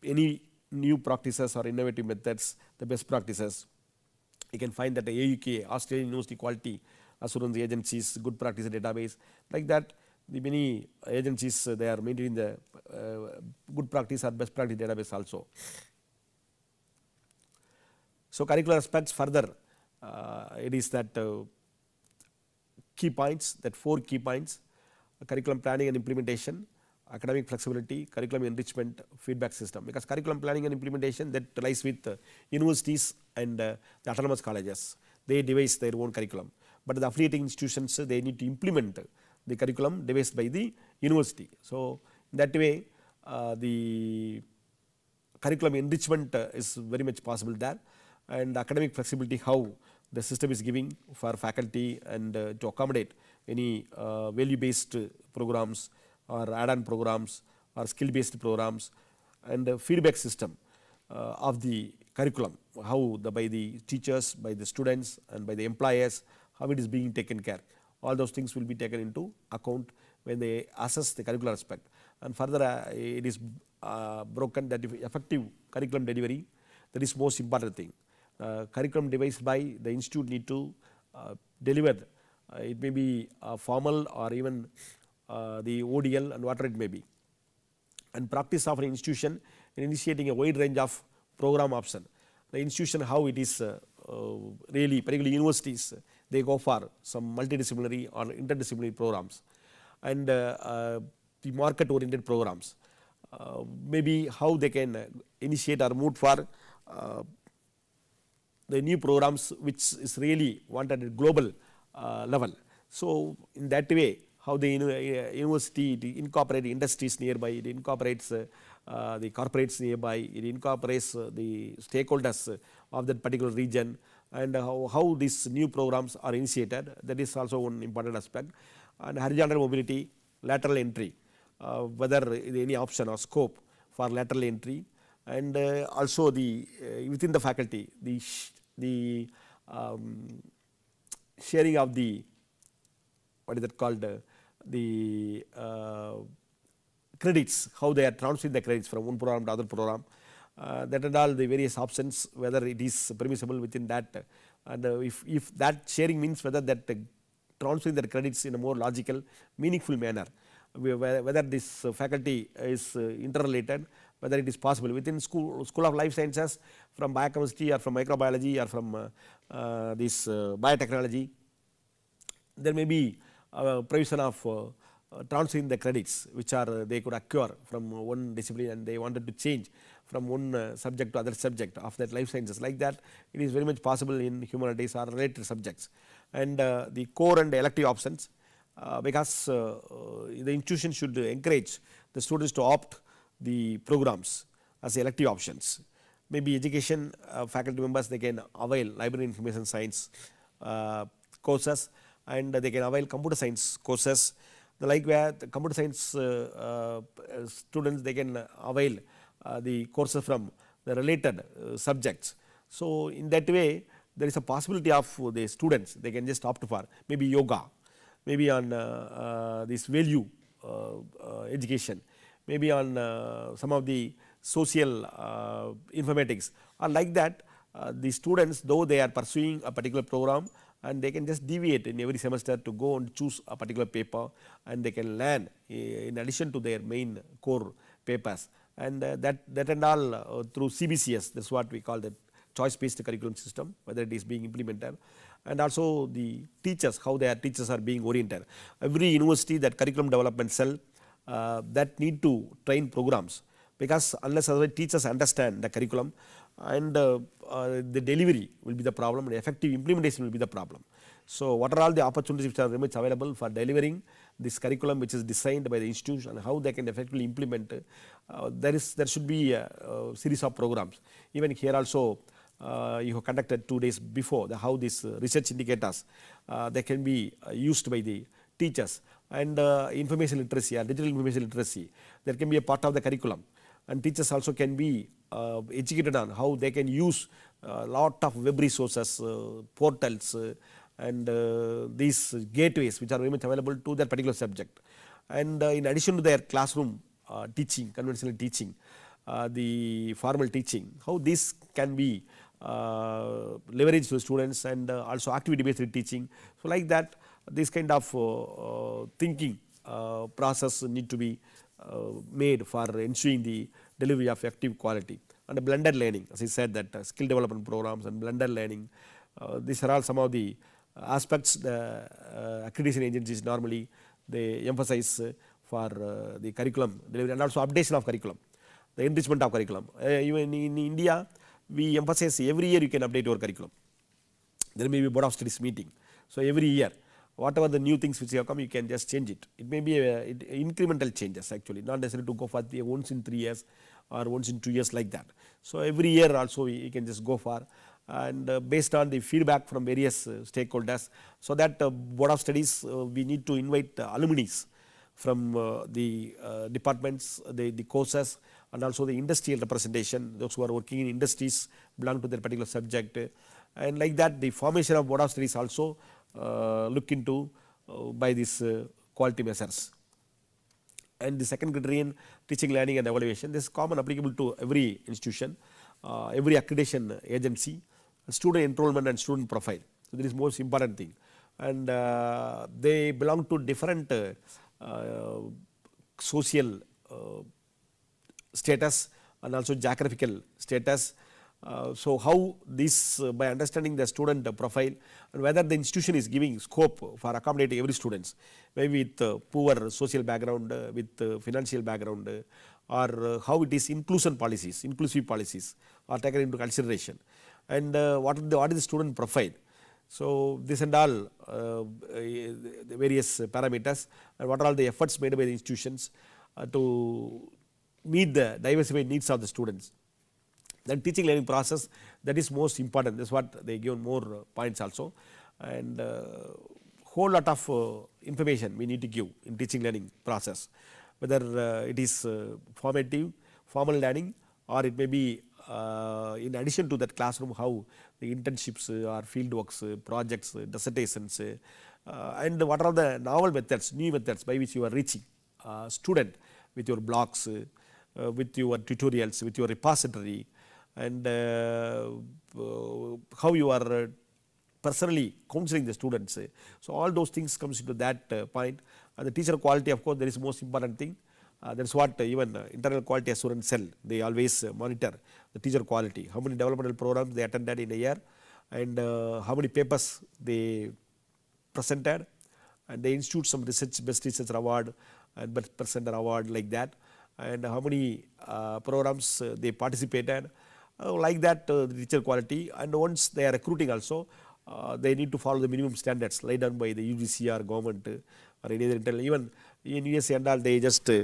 any new practices or innovative methods, the best practices, you can find that the A U K, Australian University Quality Assurance Agencies, good practice database, like that. The many agencies, uh, they are maintaining the uh, good practice or best practice database also. So curricular aspects further, uh, it is that uh, key points, that four key points, uh, curriculum planning and implementation, academic flexibility, curriculum enrichment, feedback system, because curriculum planning and implementation that lies with uh, universities and uh, the autonomous colleges, they devise their own curriculum, but the affiliating institutions, uh, they need to implement uh, the curriculum devised by the university. So in that way, uh, the curriculum enrichment uh, is very much possible there, and academic flexibility, how the system is giving for faculty and uh, to accommodate any uh, value-based programs or add-on programs or skill-based programs, and the feedback system uh, of the curriculum, how the, by the teachers, by the students and by the employers, how it is being taken care. All those things will be taken into account when they assess the curricular aspect. And further, uh, it is uh, broken that if effective curriculum delivery, that is most important thing. Uh, curriculum devised by the institute need to uh, deliver. Uh, it may be uh, formal or even uh, the O D L and whatever it may be. And practice of an institution in initiating a wide range of program options. The institution, how it is uh, uh, really, particularly universities, they go for some multidisciplinary or interdisciplinary programs, and uh, uh, the market oriented programs, uh, maybe how they can initiate or move for uh, the new programs which is really wanted at global uh, level. So in that way, how the university incorporates industries nearby, it incorporates uh, uh, the corporates nearby, it incorporates uh, the stakeholders of that particular region, and how, how these new programs are initiated, that is also one important aspect. And horizontal mobility, lateral entry, uh, whether any option or scope for lateral entry, and uh, also the uh, within the faculty, the, sh the um, sharing of the, what is that called, uh, the uh, credits, how they are transferring the credits from one program to other program. Uh, that and all the various options, whether it is permissible within that, uh, and uh, if, if that sharing means whether that uh, transferring the credits in a more logical, meaningful manner, whether this uh, faculty is uh, interrelated, whether it is possible within school, School of Life Sciences, from biochemistry or from microbiology or from uh, uh, this uh, biotechnology, there may be uh, provision of uh, Uh, transferring the credits which are uh, they could acquire from one discipline and they wanted to change from one uh, subject to other subject of that life sciences. Like that, it is very much possible in humanities or related subjects. And uh, the core and elective options, uh, because uh, uh, the institution should encourage the students to opt the programs as elective options. Maybe education uh, faculty members, they can avail library information science uh, courses, and they can avail computer science courses. Like where the computer science uh, uh, students, they can avail uh, the courses from the related uh, subjects. So in that way, there is a possibility of the students, they can just opt for maybe yoga, maybe on uh, uh, this value uh, uh, education, maybe on uh, some of the social uh, informatics, or like that. Uh, the students, though they are pursuing a particular program, and they can just deviate in every semester to go and choose a particular paper, and they can learn uh, in addition to their main core papers, and uh, that, that and all uh, through C B C S, that's what we call the choice based curriculum system, whether it is being implemented, and also the teachers, how their teachers are being oriented. Every university, that curriculum development cell, uh, that need to train programs, because unless otherwise teachers understand the curriculum, and uh, uh, the delivery will be the problem, and effective implementation will be the problem. So what are all the opportunities which are very much available for delivering this curriculum which is designed by the institution, and how they can effectively implement, uh, there is there should be a, a series of programs. Even here also, Uh, you have conducted two days before the how these uh, research indicators uh, they can be uh, used by the teachers, and uh, information literacy or digital information literacy, that can be a part of the curriculum, and teachers also can be uh, educated on how they can use a lot of web resources, uh, portals, uh, and uh, these gateways which are very much available to that particular subject, and uh, in addition to their classroom uh, teaching, conventional teaching, uh, the formal teaching, how this can be Uh, leverage to students, and uh, also activity based teaching. So like that, this kind of uh, uh, thinking uh, process need to be uh, made for ensuring the delivery of effective quality, and the blended learning, as I said, that uh, skill development programs and blended learning, uh, these are all some of the aspects the uh, accreditation agencies normally they emphasize uh, for uh, the curriculum delivery, and also updation of curriculum, the enrichment of curriculum. Uh, even in India, we emphasize every year you can update your curriculum. There may be board of studies meeting, so every year whatever the new things which have come, you can just change it. It may be a, it, incremental changes actually, not necessarily to go for the once in three years or once in two years like that. So every year also you can just go for, and uh, based on the feedback from various uh, stakeholders, so that uh, board of studies uh, we need to invite uh, alumni from uh, the uh, departments, the, the courses, and also the industrial representation, those who are working in industries belong to their particular subject, and like that the formation of board of studies also uh, look into uh, by these uh, quality measures. And the second criterion, teaching, learning and evaluation, this is common applicable to every institution, uh, every accreditation agency, student enrollment and student profile. So this is most important thing, and uh, they belong to different uh, uh, social uh, status and also geographical status. Uh, so how this, uh, by understanding the student uh, profile, and whether the institution is giving scope for accommodating every students, maybe with uh, poor social background, uh, with uh, financial background, uh, or uh, how it is inclusion policies, inclusive policies are taken into consideration, and uh, what is the, what is the student profile. So this and all uh, the various parameters, and what are all the efforts made by the institutions uh, to meet the diversified needs of the students. Then teaching learning process, that is most important, that is what they give more uh, points also, and uh, whole lot of uh, information we need to give in teaching learning process, whether uh, it is uh, formative, formal learning, or it may be uh, in addition to that classroom, how the internships uh, or field works, uh, projects, uh, dissertations, uh, uh, and what are the novel methods, new methods by which you are reaching uh, student with your blogs, uh, Uh, with your tutorials, with your repository, and uh, uh, how you are uh, personally counseling the students. Uh, so all those things comes into that uh, point. And the teacher quality, of course, that is most important thing. Uh, that's what uh, even uh, internal quality assurance cell, they always uh, monitor the teacher quality, how many developmental programs they attended in a year, and uh, how many papers they presented, and they institute some research, best researcher award and best presenter award like that, and how many uh, programs uh, they participated, uh, like that uh, the teacher quality. And once they are recruiting also, uh, they need to follow the minimum standards laid down by the U G C or government uh, or any other internal. Even in U S A and all, they just uh,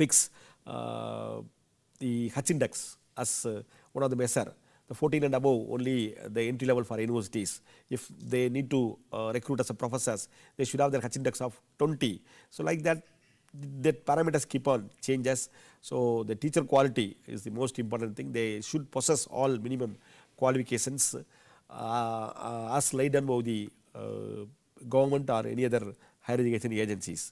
fix uh, the Hutch index as uh, one of the measure. The fourteen and above only the entry level for universities. If they need to uh, recruit as a professors, they should have their Hutch index of twenty. So like that, that parameters keep on changes. So the teacher quality is the most important thing. They should possess all minimum qualifications uh, uh, as laid down by the uh, government or any other higher education agencies.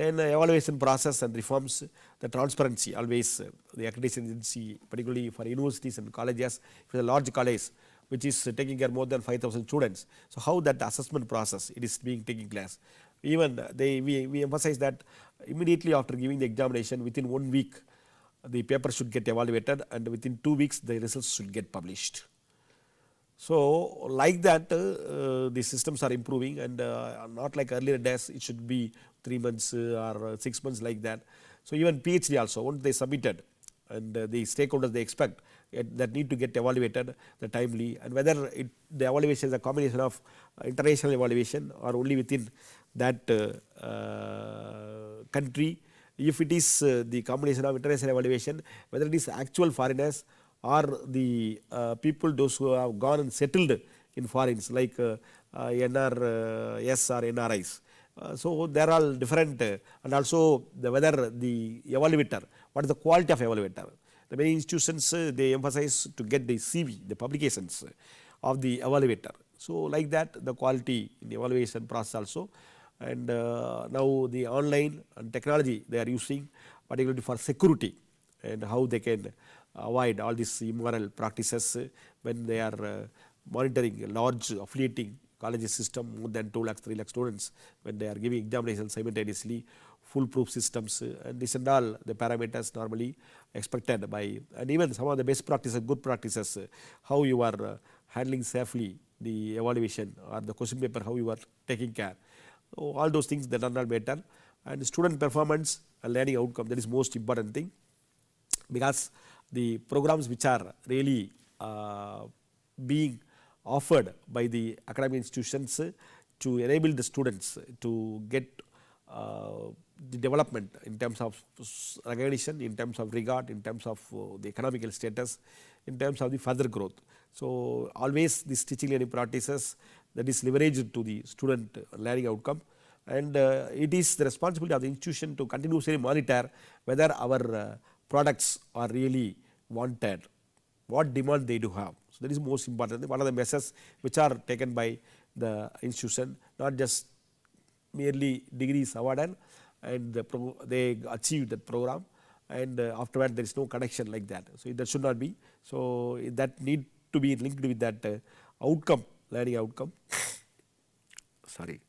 Then uh, evaluation process and reforms, the transparency always, uh, the accreditation agency, particularly for universities and colleges, for the large colleges, which is uh, taking care more than five thousand students. So how that assessment process it is being taking place. Even they we, we emphasize that immediately after giving the examination, within one week, the paper should get evaluated, and within two weeks, the results should get published. So, like that, uh, the systems are improving, and uh, not like earlier days, it should be three months uh, or six months like that. So, even PhD also, once they submitted, and uh, the stakeholders they expect it, that need to get evaluated the timely, and whether it, the evaluation is a combination of international evaluation or only within that uh, uh, country. If it is uh, the combination of international evaluation, whether it is actual foreigners or the uh, people, those who have gone and settled in foreigns, like uh, uh, N R S or N R Is. Uh, so, they are all different, uh, and also the, whether the evaluator, what is the quality of evaluator. The many institutions, uh, they emphasize to get the C V, the publications of the evaluator. So, like that, the quality in the evaluation process also. And uh, now the online and technology they are using, particularly for security, and how they can avoid all these immoral practices when they are uh, monitoring a large affiliating college system, more than two lakhs, three lakh students, when they are giving examinations simultaneously, foolproof systems, and this and all the parameters normally expected by, and even some of the best practices, good practices, how you are uh, handling safely the evaluation or the question paper, how you are taking care. So, all those things that are not better, and student performance and learning outcome, that is most important thing, because the programs which are really uh, being offered by the academic institutions to enable the students to get uh, the development in terms of recognition, in terms of regard, in terms of uh, the economical status, in terms of the further growth. So, always these teaching learning practices that is leveraged to the student learning outcome, and uh, it is the responsibility of the institution to continuously monitor whether our uh, products are really wanted, what demand they do have. So, that is most important, one of the measures which are taken by the institution, not just merely degrees awarded and the pro they achieve that program, and uh, afterward there is no connection like that. So, that should not be. So, that need to be linked with that uh, outcome, learning outcome. Sorry.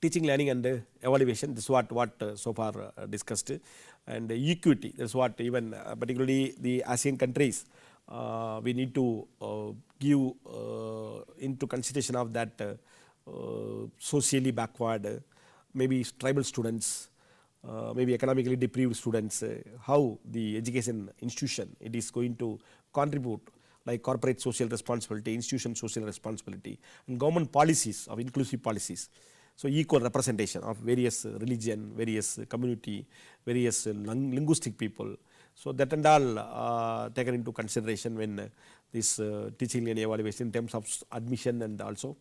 Teaching, learning and uh, evaluation, this is what, what uh, so far uh, discussed, and uh, equity, that is what even uh, particularly the ASEAN countries, uh, we need to uh, give uh, into consideration of that uh, uh, socially backward, uh, maybe tribal students, uh, maybe economically deprived students, uh, how the education institution, it is going to contribute, like corporate social responsibility, institution social responsibility, and government policies of inclusive policies. So, equal representation of various religion, various community, various linguistic people. So, that and all uh, taken into consideration when uh, this uh, teaching and evaluation in terms of admission, and also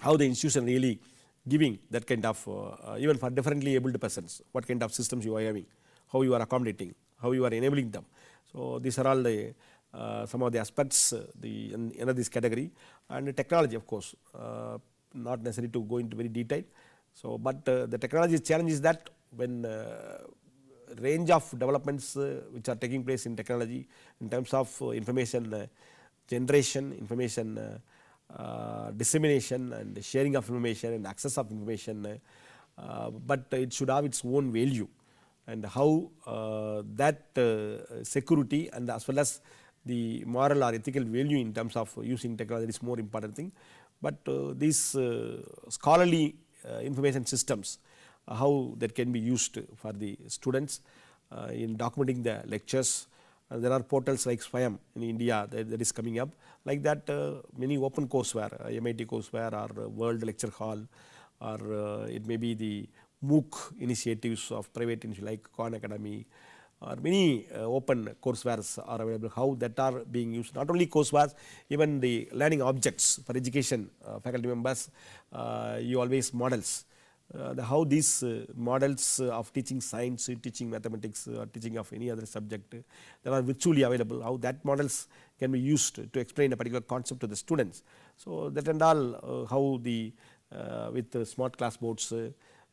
how the institution really giving that kind of, uh, uh, even for differently abled persons, what kind of systems you are having, how you are accommodating, how you are enabling them. So, these are all the uh, some of the aspects uh, the, in, in this category, and technology of course. Uh, Not necessary to go into very detail. So, but uh, the technology challenge is that when uh, range of developments uh, which are taking place in technology in terms of uh, information uh, generation, information uh, uh, dissemination, and sharing of information and access of information, uh, uh, but it should have its own value, and how uh, that uh, security and as well as the moral or ethical value in terms of using technology is more important thing. But uh, these uh, scholarly uh, information systems, uh, how that can be used for the students uh, in documenting the lectures. Uh, there are portals like Swayam in India that, that is coming up. Like that, uh, many open courseware, uh, M I T courseware, or uh, World Lecture Hall, or uh, it may be the MOOC initiatives of private like Khan Academy, or many uh, open courseware are available, how that are being used, not only courseware, even the learning objects for education, uh, faculty members, uh, you always models, uh, the how these uh, models of teaching science, teaching mathematics, or teaching of any other subject, uh, that are virtually available, how that models can be used to explain a particular concept to the students. So, that and all, uh, how the, uh, with the smart class boards, uh,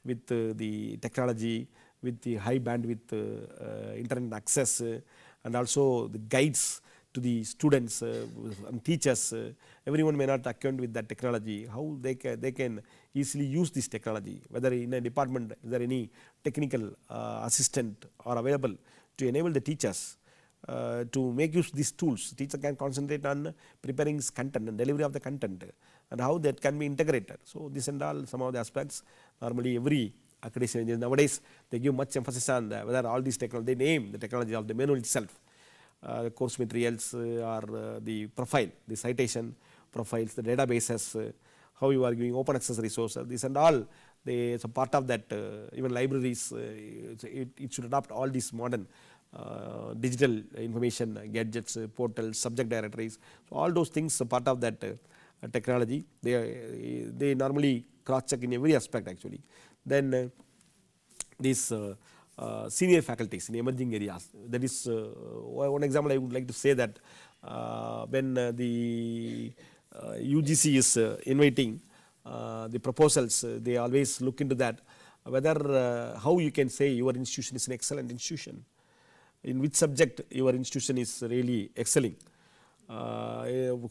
with uh, the technology, with the high bandwidth uh, uh, internet access, uh, and also the guides to the students uh, and teachers. Uh, everyone may not account with that technology, how they can, they can easily use this technology, whether in a department is there any technical uh, assistant are available to enable the teachers uh, to make use of these tools. Teacher can concentrate on preparing his content and delivery of the content and how that can be integrated. So this and all, some of the aspects, normally every academic nowadays they give much emphasis on the, whether all these technology, they name the technology of the manual itself. Uh, course materials uh, are uh, the profile, the citation profiles, the databases, uh, how you are giving open access resources, this and all. They, it's a part of that, uh, even libraries, uh, it, it should adopt all these modern uh, digital information, uh, gadgets, uh, portals, subject directories. So all those things are part of that uh, technology. They, uh, they normally cross-check in every aspect actually. Then uh, this uh, Uh, senior faculties in emerging areas. That is uh, one example I would like to say that uh, when uh, the uh, U G C is uh, inviting uh, the proposals, uh, they always look into that, whether uh, how you can say your institution is an excellent institution, in which subject your institution is really excelling, uh,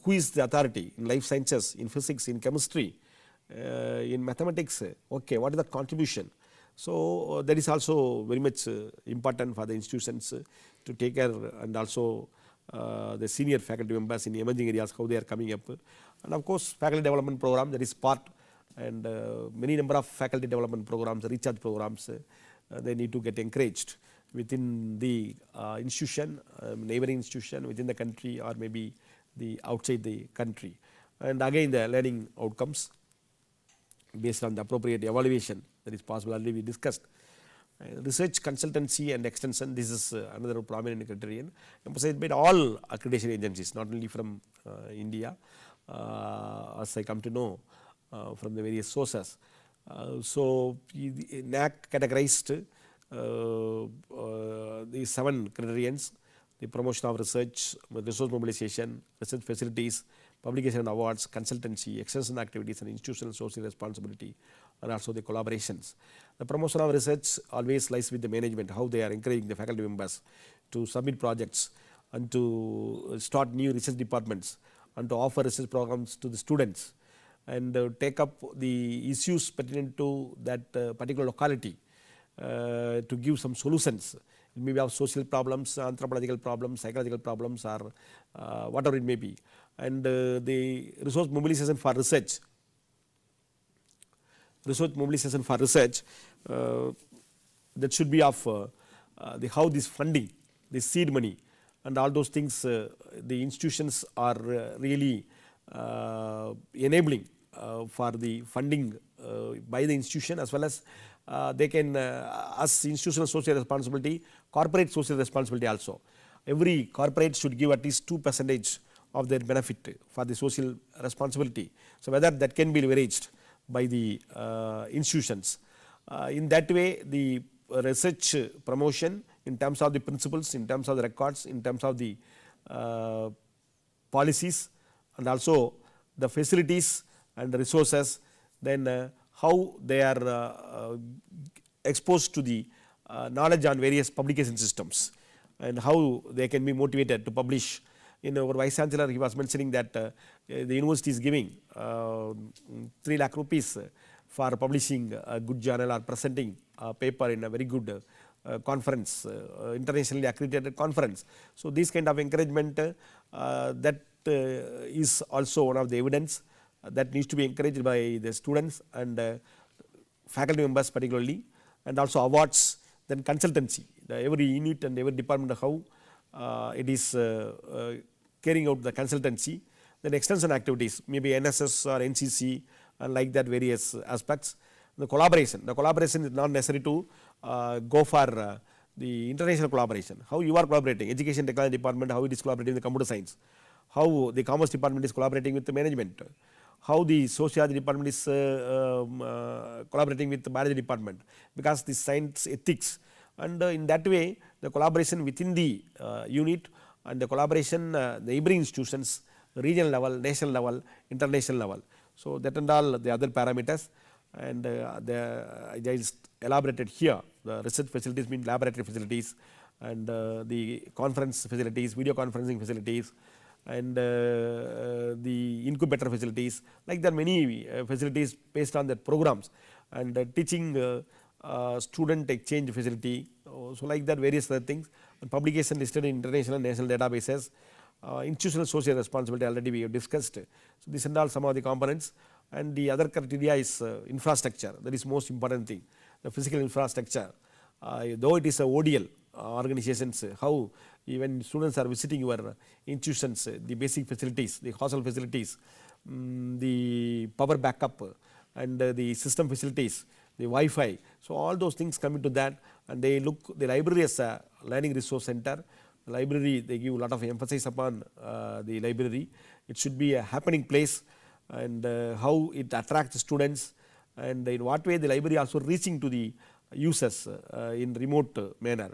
who is the authority in life sciences, in physics, in chemistry, uh, in mathematics, okay, what is the contribution. So uh, that is also very much uh, important for the institutions uh, to take care, and also uh, the senior faculty members in emerging areas, how they are coming up. And of course, faculty development program, that is part, and uh, many number of faculty development programs, research programs, uh, uh, they need to get encouraged within the uh, institution, um, neighboring institution, within the country, or maybe the outside the country. And again, the learning outcomes based on the appropriate evaluation that is possible, already we discussed. Uh, research, consultancy and extension, this is uh, another prominent criterion emphasized by all accreditation agencies, not only from uh, India, uh, as I come to know uh, from the various sources. Uh, so, N A A C categorized uh, uh, the seven criterions: the promotion of research, resource mobilization, research facilities, publication and awards, consultancy, extension activities and institutional social responsibility, and also the collaborations. The promotion of research always lies with the management, how they are encouraging the faculty members to submit projects and to start new research departments and to offer research programs to the students and uh, take up the issues pertinent to that uh, particular locality uh, to give some solutions. It may be of social problems, anthropological problems, psychological problems, or uh, whatever it may be. And uh, the resource mobilization for research, research mobilization for research, uh, that should be of uh, uh, the how this funding, this seed money and all those things, uh, the institutions are uh, really uh, enabling uh, for the funding uh, by the institution, as well as uh, they can, uh, as institutional social responsibility, corporate social responsibility also. Every corporate should give at least two percent of their benefit for the social responsibility. So whether that can be leveraged by the uh, institutions. Uh, in that way, the research promotion in terms of the principles, in terms of the records, in terms of the uh, policies, and also the facilities and the resources, then uh, how they are uh, uh, exposed to the uh, knowledge on various publication systems and how they can be motivated to publish. In our Vice Chancellor, he was mentioning that uh, the university is giving uh, three lakh rupees for publishing a good journal or presenting a paper in a very good uh, conference, uh, internationally accredited conference. So this kind of encouragement, uh, that uh, is also one of the evidence that needs to be encouraged by the students and uh, faculty members particularly, and also awards, then consultancy, the every unit and every department, how uh, it is uh, uh, carrying out the consultancy, then extension activities, maybe N S S or N C C, and like that various aspects. The collaboration, the collaboration is not necessary to uh, go for uh, the international collaboration. How you are collaborating, education technology department, how it is collaborating with the computer science, how the commerce department is collaborating with the management, how the sociology department is uh, um, uh, collaborating with the biology department, because the science ethics, and uh, in that way the collaboration within the uh, unit and the collaboration uh, neighboring institutions, regional level, national level, international level. So that and all the other parameters, and uh, the, I just elaborated here, the research facilities mean laboratory facilities, and uh, the conference facilities, video conferencing facilities, and uh, uh, the incubator facilities, like there are many uh, facilities based on their programs, and uh, teaching uh, uh, student exchange facility, uh, so like that various other things, and publication listed in international and national databases, uh, institutional social responsibility already we have discussed. So these and all some of the components, and the other criteria is uh, infrastructure, that is most important thing, the physical infrastructure, uh, though it is a O D L organizations, uh, how even students are visiting your institutions, uh, the basic facilities, the hostel facilities, um, the power backup, uh, and uh, the system facilities, the Wi-Fi. So all those things come into that, and they look the library as a learning resource center. The library, they give a lot of emphasis upon uh, the library. It should be a happening place, and uh, how it attracts students, and in what way the library also reaching to the users uh, in remote manner.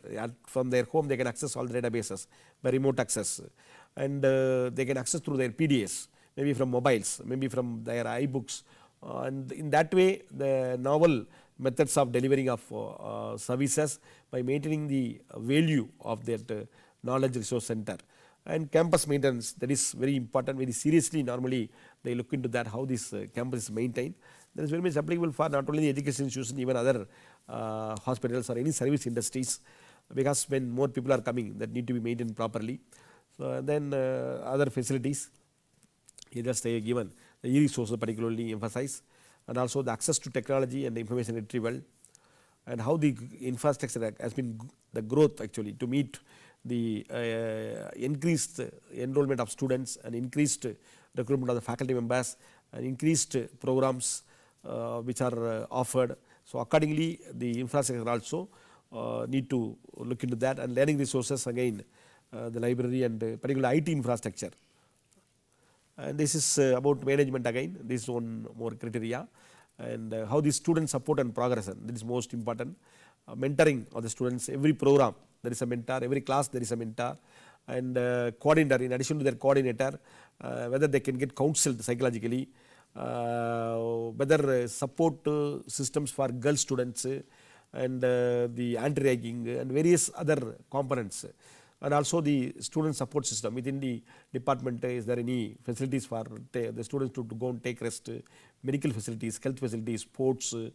From their home they can access all the databases by remote access, and uh, they can access through their P D Fs, maybe from mobiles, maybe from their iBooks, uh, and in that way the novel methods of delivering of uh, uh, services by maintaining the value of that uh, knowledge resource center. And campus maintenance, that is very important, very seriously normally they look into that, how this uh, campus is maintained. That is very much applicable for not only the education institution, even other uh, hospitals or any service industries, because when more people are coming, that need to be maintained properly. So then uh, other facilities, either stay given, the e-resources particularly emphasize, and also the access to technology and the information retrieval, and how the infrastructure has been the growth actually to meet the uh, increased enrollment of students and increased recruitment of the faculty members and increased programs uh, which are uh, offered. So accordingly the infrastructure also uh, need to look into that, and learning resources again, uh, the library and uh, particular I T infrastructure. And this is uh, about management again, this is one more criteria, and uh, how the student support and progression, that is most important. Uh, mentoring of the students, every program there is a mentor, every class there is a mentor, and uh, coordinator, in addition to their coordinator, uh, whether they can get counseled psychologically, uh, whether uh, support uh, systems for girl students, uh, and uh, the anti-ragging and various other components, and also the student support system within the department. Uh, is there any facilities for the students to, to go and take rest, uh, medical facilities, health facilities, sports, uh,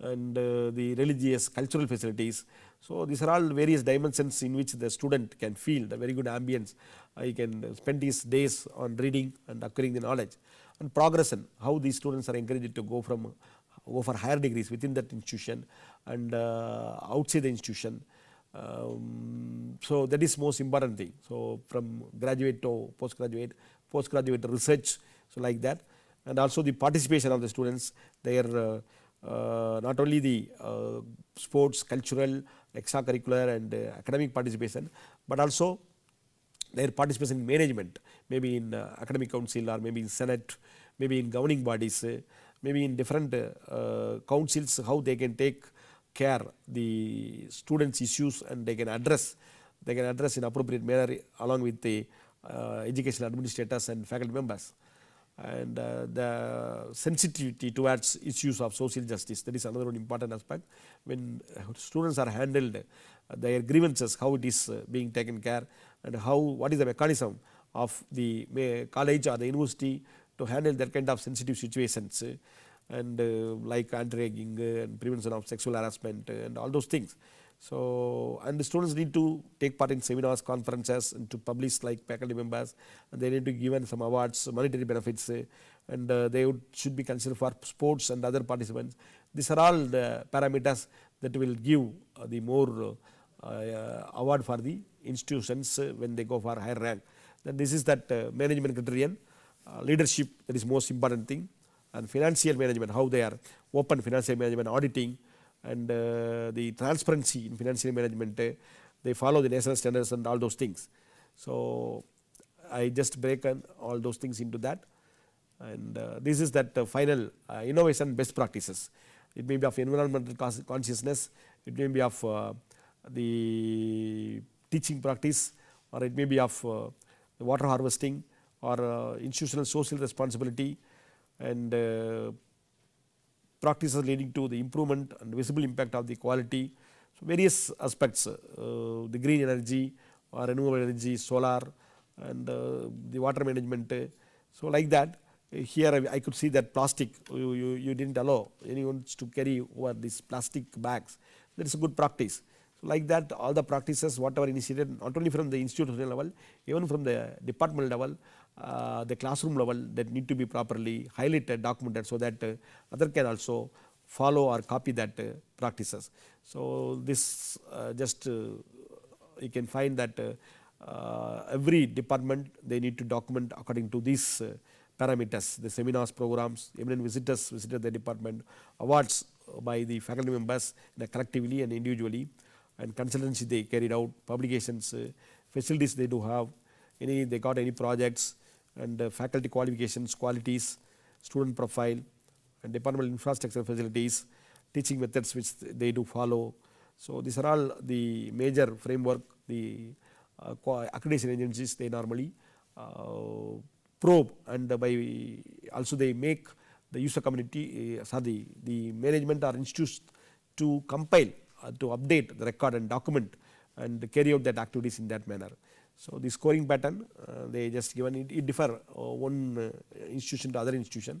and uh, the religious, cultural facilities. So these are all various dimensions in which the student can feel the very good ambience. Uh, he can spend his days on reading and acquiring the knowledge. And progression, how these students are encouraged to go from go for higher degrees within that institution and uh, outside the institution. Um, so that is most important thing. So from graduate to postgraduate, postgraduate research, so like that. And also the participation of the students, their uh, Uh, not only the uh, sports, cultural, extracurricular and uh, academic participation, but also their participation in management, maybe in uh, academic council, or maybe in senate, maybe in governing bodies, uh, maybe in different uh, uh, councils, how they can take care the students' issues, and they can address, they can address in appropriate manner along with the uh, educational administrators and faculty members. And uh, the sensitivity towards issues of social justice, that is another one important aspect. When students are handled, uh, their grievances, how it is uh, being taken care, and how, what is the mechanism of the uh, college or the university to handle that kind of sensitive situations, uh, and uh, like anti-ragging uh, and prevention of sexual harassment uh, and all those things. So, and the students need to take part in seminars, conferences, and to publish like faculty members, and they need to be given some awards, monetary benefits, and uh, they would, should be considered for sports and other participants. These are all the parameters that will give uh, the more uh, uh, award for the institutions uh, when they go for higher rank. Then this is that uh, management criterion, uh, leadership, that is most important thing, and financial management, how they are open financial management, auditing, and uh, the transparency in financial management, uh, they follow the national standards and all those things. So I just break on all those things into that, and uh, this is that uh, final uh, innovation best practices. It may be of environmental consciousness, it may be of uh, the teaching practice, or it may be of uh, the water harvesting, or uh, institutional social responsibility, and uh, practices leading to the improvement and visible impact of the quality. various aspects, uh, the green energy or renewable energy, solar and uh, the water management. Uh, so like that, uh, here I, I could see that plastic, you, you, you didn't allow anyone to carry over these plastic bags. That is a good practice. So like that, all the practices, whatever initiated, not only from the institutional level, even from the department level, uh, the classroom level, that need to be properly highlighted, documented, so that uh, other can also follow or copy that uh, practices. So this uh, just, uh, you can find that uh, uh, every department, they need to document according to these uh, parameters, the seminars, programs, eminent visitors visited the department, awards by the faculty members collectively and individually, and consultancy they carried out, publications, uh, facilities they do have, any they got any projects, and uh, faculty qualifications, qualities, student profile, and departmental infrastructure facilities, teaching methods which they do follow. So these are all the major framework, the uh, accreditation agencies, they normally uh, probe, and uh, by also they make the user community, uh, sorry, the, the management or institutes to compile, uh, to update the record and document and carry out that activities in that manner. So the scoring pattern, uh, they just given, it, it differ uh, one uh, institution to other institution.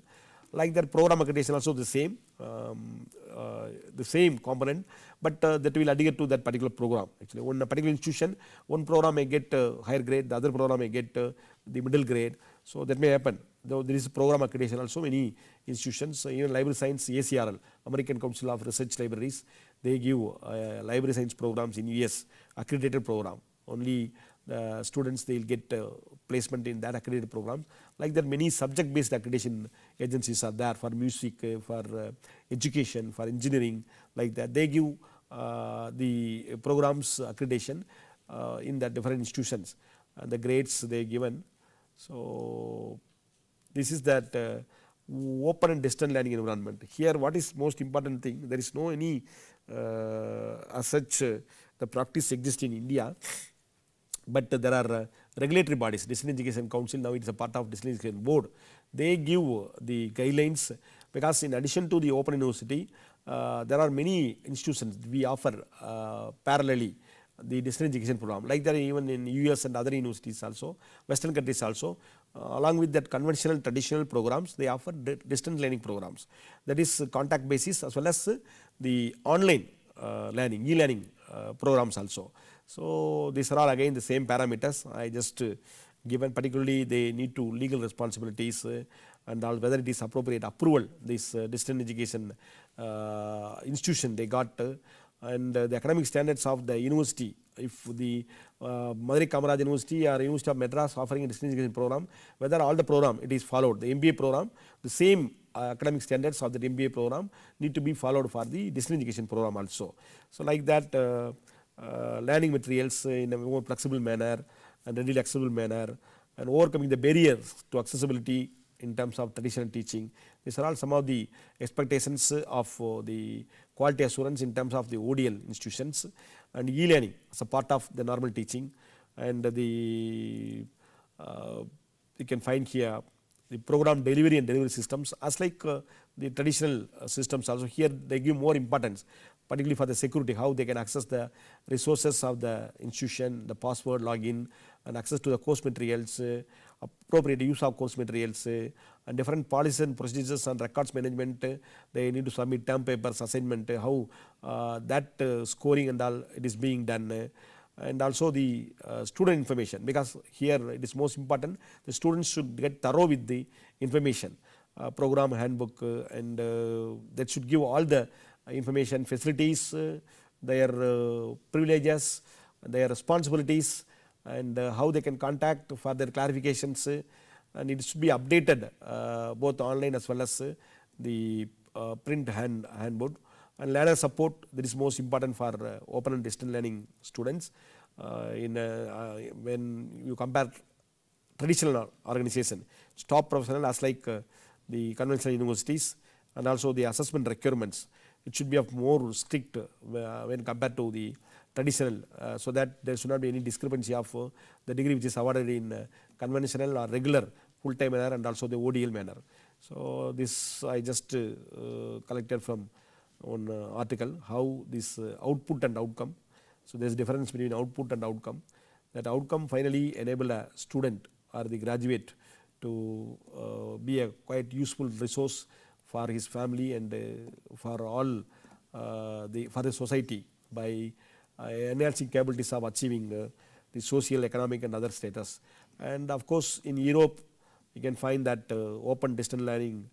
Like their program accreditation also the same, um, uh, the same component, but uh, that will adhere to that particular program. Actually, one particular institution, one program may get uh, higher grade, the other program may get uh, the middle grade. So that may happen. Though there is program accreditation also many institutions, so even library science, A C R L, American Council of Research Libraries, they give uh, library science programs in U S, accredited program. Only uh, students, they will get uh, placement in that accredited program. Like that, many subject-based accreditation agencies are there for music, uh, for uh, education, for engineering, like that. They give uh, the programs accreditation uh, in the different institutions, and the grades they are given. So this is that uh, open and distant learning environment. Here, what is most important thing, there is no any uh, as such uh, the practice exists in India, but uh, there are uh, regulatory bodies, Distance Education Council, now it is a part of Distance Education Board. They give uh, the guidelines, because in addition to the Open University, uh, there are many institutions we offer uh, parallelly the distance education program, like that even in U S and other universities also, Western countries also, uh, along with that conventional traditional programs, they offer distance learning programs. That is uh, contact basis as well as uh, the online uh, learning, e-learning uh, programs also. So these are all again the same parameters. I just uh, given particularly they need to legal responsibilities uh, and all, whether it is appropriate approval, this uh, distance education uh, institution they got. Uh, and uh, the academic standards of the university, if the uh, Madurai Kamaraj University or University of Madras offering a distance education program, whether all the program it is followed, the M B A program, the same uh, academic standards of the M B A program need to be followed for the distance education program also. So like that, uh, uh, learning materials in a more flexible manner and readily accessible manner, and overcoming the barriers to accessibility in terms of traditional teaching. These are all some of the expectations of uh, the quality assurance in terms of the O D L institutions, and e-learning as a part of the normal teaching, and the uh, you can find here the program delivery and delivery systems, as like uh, the traditional uh, systems also. Here they give more importance, particularly for the security, how they can access the resources of the institution, the password, login, and access to the course materials, uh, appropriate use of course materials, uh, and different policies and procedures and records management. Uh, they need to submit term papers, assignment, uh, how uh, that uh, scoring and all it is being done, uh, and also the uh, student information, because here it is most important, the students should get thorough with the information, uh, program handbook, uh, and uh, that should give all the information, facilities, uh, their uh, privileges, their responsibilities, and uh, how they can contact for their clarifications, uh, and it should be updated uh, both online as well as uh, the uh, print hand handbook. And learner support, that is most important for uh, open and distant learning students. Uh, in uh, uh, when you compare traditional organization, top professional as like uh, the conventional universities, and also the assessment requirements, it should be of more strict uh, when compared to the traditional, uh, so that there should not be any discrepancy of uh, the degree which is awarded in uh, conventional or regular full-time manner, and also the O D L manner. So this I just uh, uh, collected from on uh, article, how this uh, output and outcome. So there is difference between output and outcome. That outcome finally enable a student or the graduate to uh, be a quite useful resource for his family and uh, for all uh, the for the society by uh, enhancing capabilities of achieving uh, the social, economic and other status. And of course in Europe you can find that uh, Open Distance Learning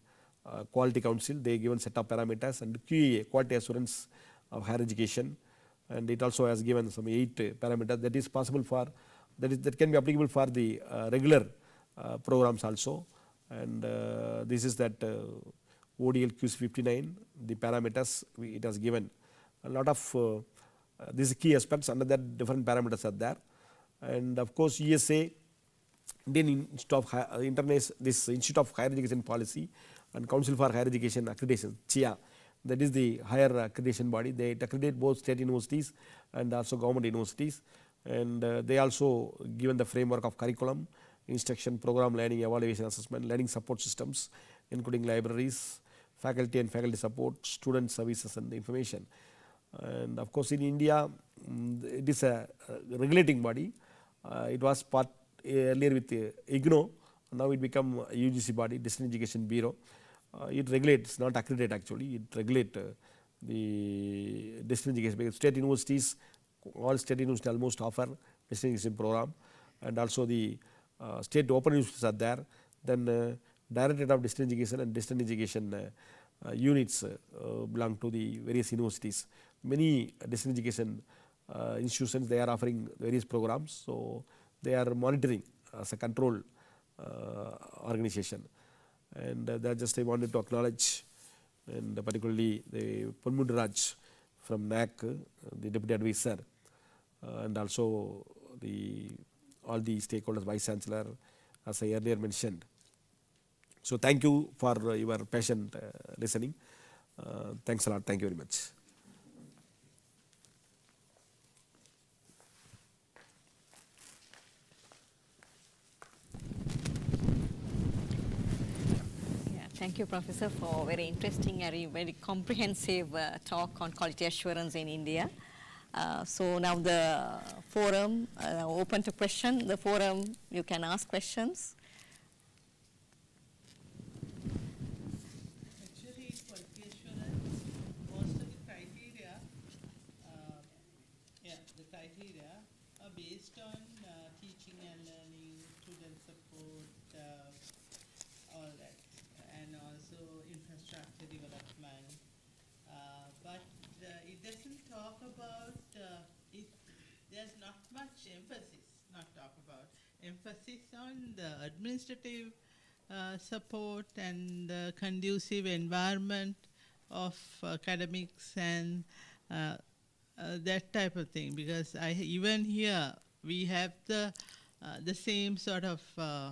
uh, Quality Council, they given set of parameters, and Q A, Quality Assurance of Higher Education, and it also has given some eight uh, parameters that is possible for, that is that can be applicable for the uh, regular uh, programs also. And uh, this is that uh, O D L Q C fifty-nine, the parameters we, it has given a lot of uh, uh, these key aspects. Under that different parameters are there, and of course E S A, Indian Institute of High, uh, Internet, this Institute of Higher Education Policy and Council for Higher Education Accreditation, C H I A. That is the higher accreditation body. They accredit both state universities and also government universities, and uh, they also given the framework of curriculum, instruction, program, learning, evaluation, assessment, learning support systems including libraries, faculty and faculty support, student services and information. And of course in India um, it is a uh, regulating body. Uh, it was part earlier with uh, IGNO, now it become a U G C body, Distinguished Education Bureau. Uh, it regulates, not accreditate actually, it regulates uh, the distance education, because state universities, all state universities almost offer distance education program, and also the uh, state open universities are there. Then uh, Directorate of Distance Education and Distance Education uh, uh, units uh, uh, belong to the various universities. Many distance education uh, institutions, they are offering various programs, so they are monitoring as a control uh, organization. And uh, that just I wanted to acknowledge, and uh, particularly the Ponmudi Raj from N A A C, uh, the Deputy Advisor, uh, and also the all the stakeholders, Vice Chancellor, as I earlier mentioned. So thank you for uh, your patient uh, listening. Uh, thanks a lot. Thank you very much. Thank you, Professor, for a very interesting and very comprehensive uh, talk on quality assurance in India. Uh, so now the forum uh, open to question. The forum, you can ask questions. Actually, quality assurance, most of the criteria, uh, yeah, the criteria are based on uh, teaching and learning, student support, uh, all that. And also infrastructure development, uh, but uh, it doesn't talk about, uh, it, there's not much emphasis, not talk about, emphasis on the administrative uh, support and the conducive environment of academics and uh, uh, that type of thing, because I, even here we have the, uh, the same sort of uh,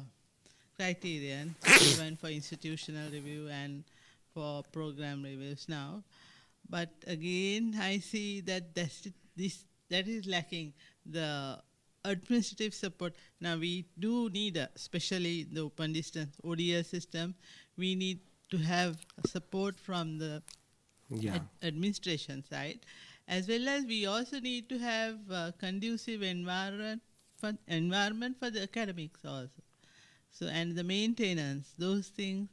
criterion even for institutional review and for program reviews now, but again I see that that's this that is lacking, the administrative support. Now we do need, a, especially the open distance O D L system, we need to have support from the yeah. ad administration side, as well as we also need to have a conducive environment for, environment for the academics also. So, and the maintenance, those things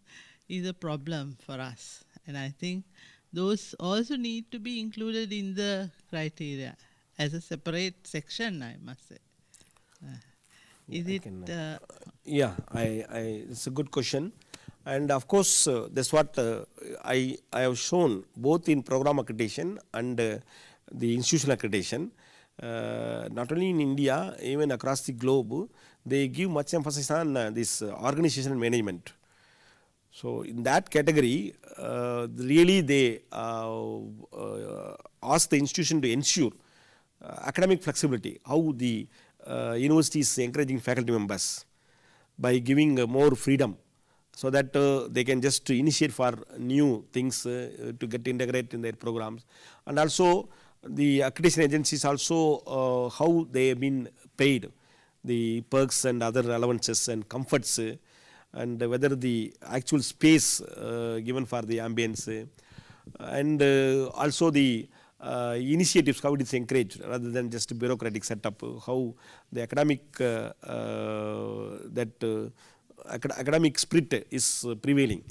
is a problem for us. And I think those also need to be included in the criteria as a separate section, I must say. Uh, is yeah, it? I uh, yeah, I, I, it's a good question. And of course, uh, that's what uh, I, I have shown both in program accreditation and uh, the institutional accreditation. Uh, not only in India, even across the globe, they give much emphasis on uh, this uh, organizational management. So in that category, uh, really they uh, uh, ask the institution to ensure uh, academic flexibility, how the uh, university is encouraging faculty members by giving uh, more freedom, so that uh, they can just initiate for new things uh, to get integrated in their programs. And also the accreditation agencies also uh, how they have been paid, the perks and other allowances and comforts, uh, and whether the actual space uh, given for the ambience, uh, and uh, also the uh, initiatives, how it is encouraged rather than just bureaucratic setup, how the academic uh, uh, that uh, academic split is prevailing.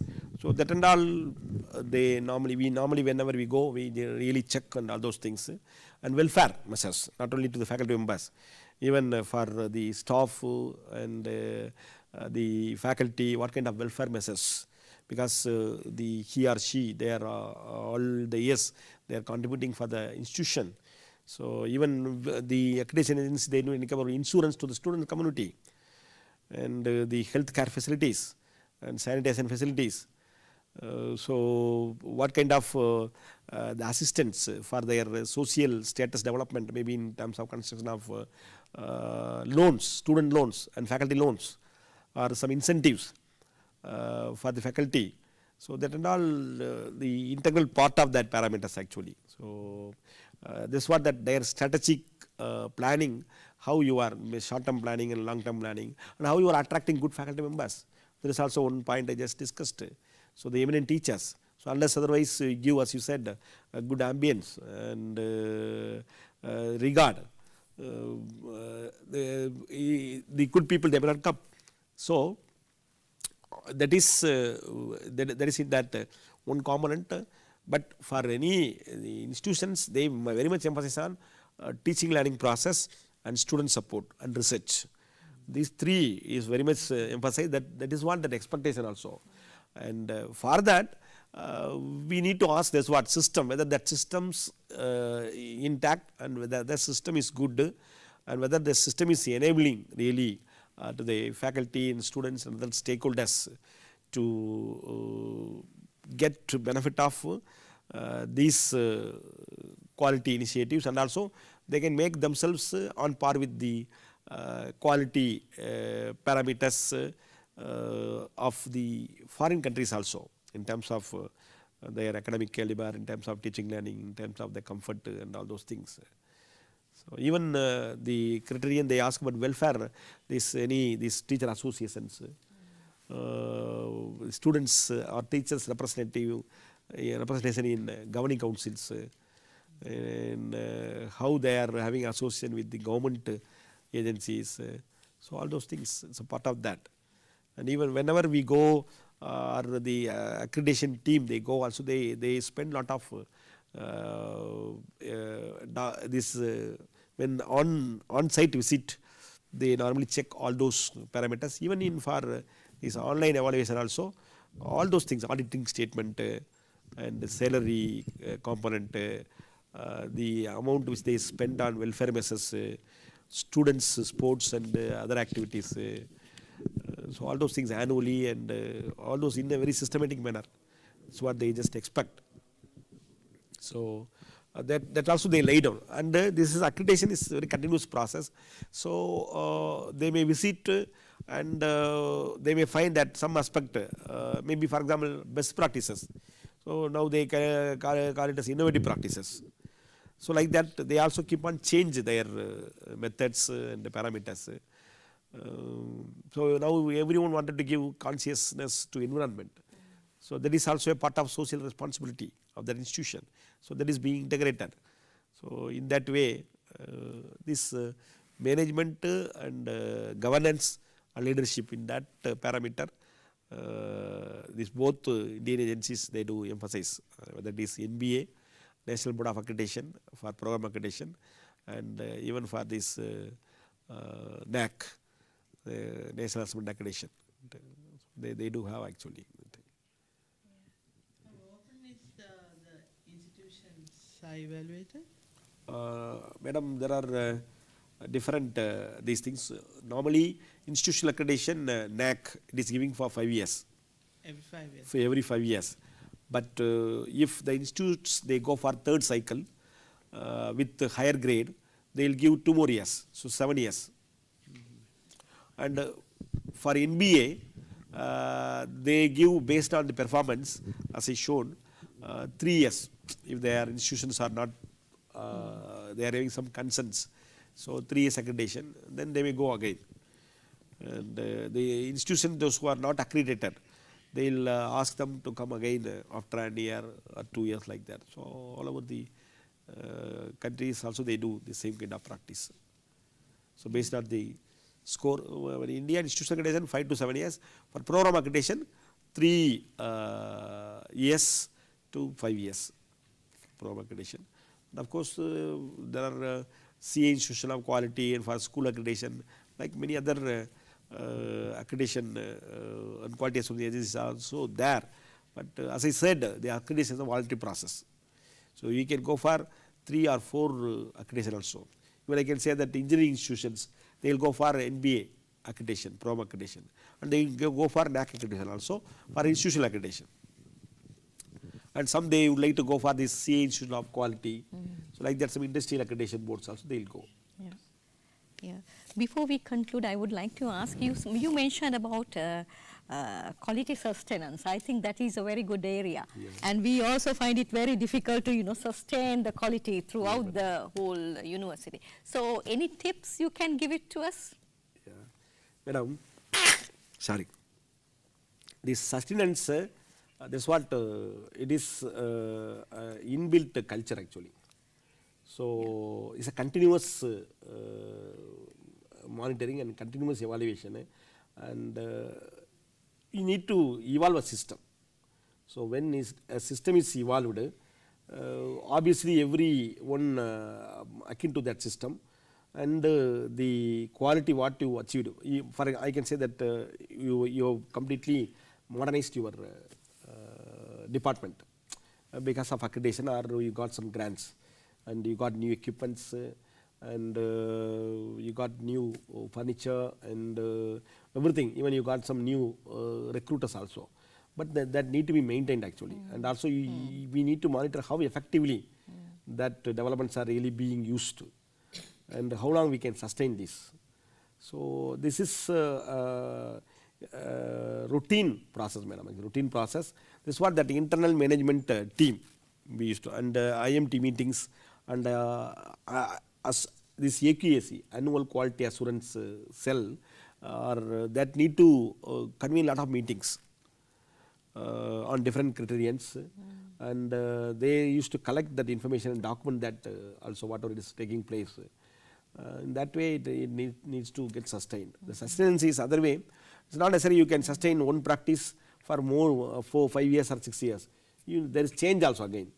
So that and all, they normally, we normally whenever we go, we really check on all those things. And welfare measures, not only to the faculty members, even for the staff and the faculty, what kind of welfare measures, because the he or she, they are all the years, they are contributing for the institution. So even the accreditation agency, they do insurance to the student community, and uh, the healthcare facilities and sanitation facilities. Uh, so what kind of uh, uh, the assistance for their uh, social status development, maybe in terms of construction of uh, uh, loans, student loans and faculty loans, or some incentives uh, for the faculty. So that and all, uh, the integral part of that parameters actually. So uh, this was that their strategic uh, planning, how you are short-term planning and long-term planning, and how you are attracting good faculty members. There is also one point I just discussed. So the eminent teachers. So unless otherwise you give, as you said, a good ambience and uh, uh, regard, uh, uh, the, the good people, they will not come. So that is uh, that, that is in that uh, one component. Uh, but for any uh, the institutions, they very much emphasize on uh, teaching learning process, and student support and research. These three is very much uh, emphasized, that that is one that expectation also. And uh, for that, uh, we need to ask this what system, whether that system's uh, intact, and whether that system is good, and whether the system is enabling really uh, to the faculty and students and other stakeholders to uh, get to benefit of uh, these uh, quality initiatives, and also they can make themselves uh, on par with the uh, quality uh, parameters uh, of the foreign countries also, in terms of uh, their academic caliber, in terms of teaching learning, in terms of the comfort uh, and all those things. So even uh, the criterion they ask about welfare, this any these teacher associations, uh, uh, students uh, or teachers representative uh, representation in uh, governing councils. Uh, and uh, how they are having association with the government uh, agencies. Uh, so all those things, it's a part of that. And even whenever we go, uh, or the uh, accreditation team, they go also, they, they spend a lot of uh, uh, this, uh, when on, on site visit, they normally check all those parameters, even in for uh, this online evaluation also, all those things, auditing statement uh, and the salary uh, component, uh, Uh, the amount which they spend on welfare measures, uh, students, uh, sports and uh, other activities. Uh, uh, so all those things annually, and uh, all those in a very systematic manner. It's what they just expect. So uh, that, that also they lay down. And uh, this is accreditation is a very continuous process. So uh, they may visit uh, and uh, they may find that some aspect, uh, maybe for example, best practices. So now they ca ca call it as innovative practices. So like that, they also keep on change their uh, methods uh, and the parameters. Uh, so now everyone wanted to give consciousness to environment. So that is also a part of social responsibility of that institution. So that is being integrated. So in that way, uh, this uh, management uh, and uh, governance and leadership in that uh, parameter, Uh, this both uh, Indian agencies, they do emphasize, uh, whether it is N B A, National Board of Accreditation for program accreditation, and uh, even for this uh, uh, N A A C, uh, National Assessment Accreditation, they, they do have actually. Yeah. How often is the, the institutions are evaluated? Uh, Madam, there are uh, different uh, these things. Normally, institutional accreditation, uh, N A A C, it is giving for five years. Every five years. For every five years. But uh, if the institutes, they go for third cycle uh, with the higher grade, they will give two more years, so seven years. Mm-hmm. And uh, for N B A, uh, they give based on the performance, as is shown, uh, three years. If their institutions are not, uh, they are having some concerns, so three years accreditation, then they may go again. And uh, the institutions, those who are not accredited, they will uh, ask them to come again after a year or two years like that. So all over the uh, countries also they do the same kind of practice. So based on the score, uh, in India institutional accreditation five to seven years, for program accreditation three uh, years to five years program accreditation. And of course uh, there are uh, C A institution of quality and for school accreditation, like many other uh, Uh, accreditation uh, and quality of the agencies are also there, but uh, as I said, the accreditation is a voluntary process. So you can go for three or four uh, accreditation also. Even I can say that engineering institutions, they will go for N B A accreditation, program accreditation, and they will go for N A A C accreditation also for institutional accreditation. And some they would like to go for this C A institution of quality. Mm-hmm. So like that, some industrial accreditation boards also they will go. Yeah. Yeah. Before we conclude, I would like to ask you, you mentioned about uh, uh, quality sustenance. I think that is a very good area. Yes. And we also find it very difficult to, you know, sustain the quality throughout yeah, the whole university. So any tips you can give it to us? Yeah. Madam, sorry. This sustenance, uh, that's what, uh, it is uh, uh, inbuilt culture actually. So yeah, it's a continuous uh, uh, monitoring and continuous evaluation, eh? And uh, you need to evolve a system. So when is a system is evolved, uh, obviously every one uh, akin to that system, and uh, the quality what you achieved. You, for I can say that uh, you you have completely modernized your uh, uh, department uh, because of accreditation, or you got some grants, and you got new equipments. Uh, and uh, you got new uh, furniture and uh, everything, even you got some new uh, recruiters also. But th that need to be maintained actually. Mm. And also you, mm. we need to monitor how effectively mm. that uh, developments are really being used and how long we can sustain this. So this is uh, uh, uh, routine process, madam, routine process. This is what that internal management uh, team we used to, and uh, I M T meetings and uh, uh, as this A Q A C, Annual Quality Assurance uh, Cell, uh, that need to uh, convene a lot of meetings uh, on different criterions, mm. and uh, they used to collect that information and document that uh, also whatever is taking place. Uh, in that way, it, it need, needs to get sustained. Mm. The sustenance is other way. It's not necessary you can sustain one practice for more uh, four, five years or six years. You, there is change also again.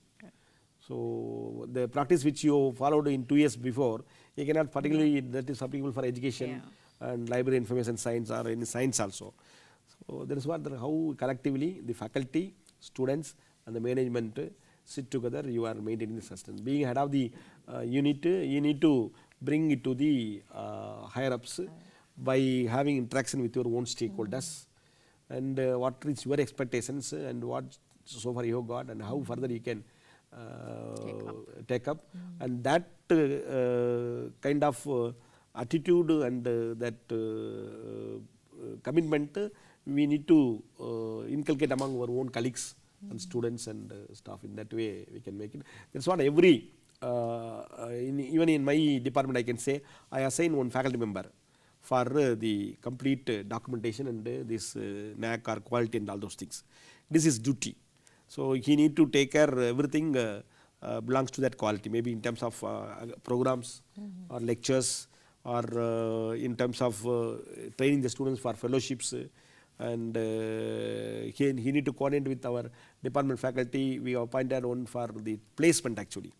So the practice which you followed in two years before, you cannot particularly, that is applicable for education yeah. and library information science or any science also. So that is what, how collectively the faculty, students and the management sit together, you are maintaining the sustenance. Being head of the uh, unit, you need to bring it to the uh, higher-ups by having interaction with your own stakeholders mm-hmm. and uh, what is your expectations and what so far you have got and how further you can Uh, take up, take up. Mm. and that uh, uh, kind of uh, attitude and uh, that uh, uh, commitment uh, we need to uh, inculcate among our own colleagues mm. and students and uh, staff. In that way we can make it. That's what every, uh, in, even in my department I can say, I assign one faculty member for uh, the complete uh, documentation and uh, this uh, N A A C or quality and all those things. This is duty. So he need to take care everything uh, uh, belongs to that quality, maybe in terms of uh, programs mm-hmm. or lectures or uh, in terms of uh, training the students for fellowships uh, and uh, he, he need to coordinate with our department faculty. We appointed one for the placement actually,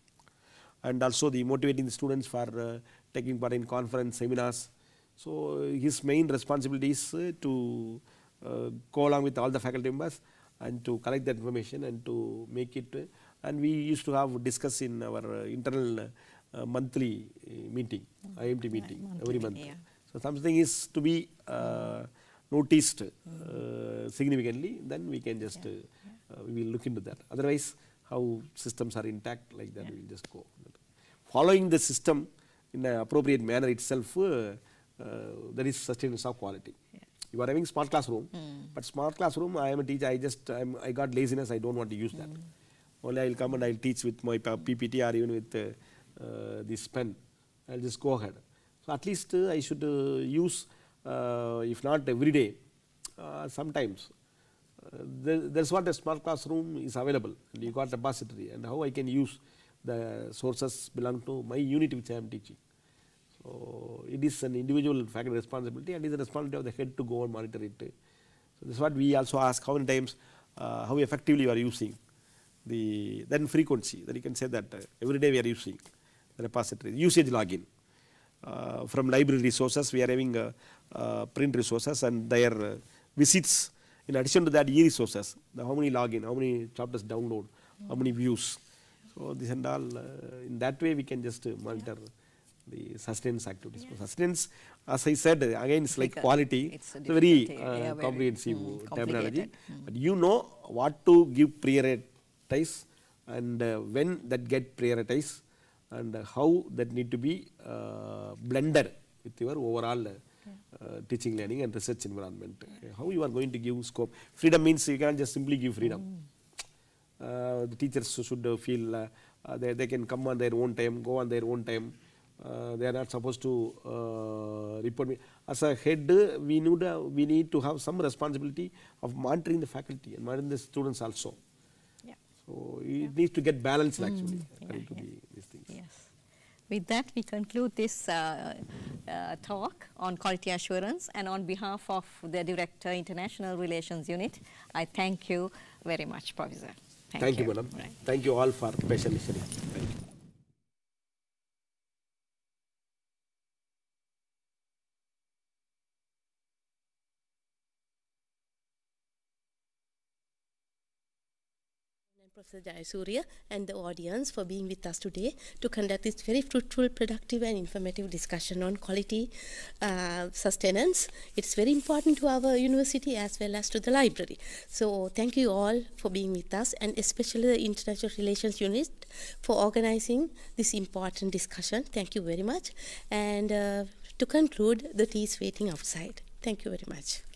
and also the motivating the students for uh, taking part in conference, seminars. So his main responsibility is uh, to uh, go along with all the faculty members and to collect that information and to make it, uh, and we used to have discuss in our uh, internal uh, uh, monthly uh, meeting, mm. I M T meeting, right, every month. Yeah. So something is to be uh, noticed mm. uh, significantly, then we can just, yeah. Uh, yeah. Uh, we will look into that. Otherwise, how systems are intact, like that yeah. we will just go. Following the system in an appropriate manner itself, uh, uh, there is sustenance of quality. Yeah. You are having smart classroom, mm. but smart classroom, I am a teacher, I just, I, am, I got laziness, I don't want to use mm. that. Only I will come and I will teach with my P P T or even with uh, uh, this pen, I will just go ahead. So at least uh, I should uh, use, uh, if not every day, uh, sometimes, there, that's what a smart classroom is available, and you got repository, and how I can use the sources belong to my unit which I am teaching. So it is an individual faculty responsibility, and it is a responsibility of the head to go and monitor it. So that's what we also ask, how many times, uh, how effectively you are using the, then frequency, then you can say that uh, every day we are using the repository, usage login. Uh, from library resources, we are having uh, uh, print resources and their uh, visits. In addition to that, e-resources, how many login, how many chapters download, mm. how many views. So this and all, uh, in that way we can just uh, monitor yeah. the sustenance activities. Yeah. Sustenance, as I said, again it's like because quality, it's a, it's a very uh, comprehensive mm, terminology. Mm. But you know what to give prioritize and uh, when that get prioritized and uh, how that need to be uh, blended with your overall uh, Uh, teaching, learning and research environment. Uh, how you are going to give scope? Freedom means you can't just simply give freedom. Mm. Uh, the teachers should uh, feel uh, uh, they, they can come on their own time, go on their own time. Uh, they are not supposed to uh, report me. As a head, uh, we, need, uh, we need to have some responsibility of monitoring the faculty and monitoring the students also. Yeah. So it yeah. needs to get balanced mm. actually. Yeah, to yeah. be these things. Yes. With that, we conclude this uh, uh, talk on quality assurance, and on behalf of the Director, International Relations Unit, I thank you very much, Professor. Thank, thank you, you Madam. Right. Thank you all for patient listening. Thank you. Professor Jayasurya and the audience for being with us today to conduct this very fruitful, productive and informative discussion on quality uh, sustenance. It's very important to our university as well as to the library. So thank you all for being with us, and especially the International Relations Unit for organizing this important discussion. Thank you very much. And uh, to conclude, the tea is waiting outside. Thank you very much.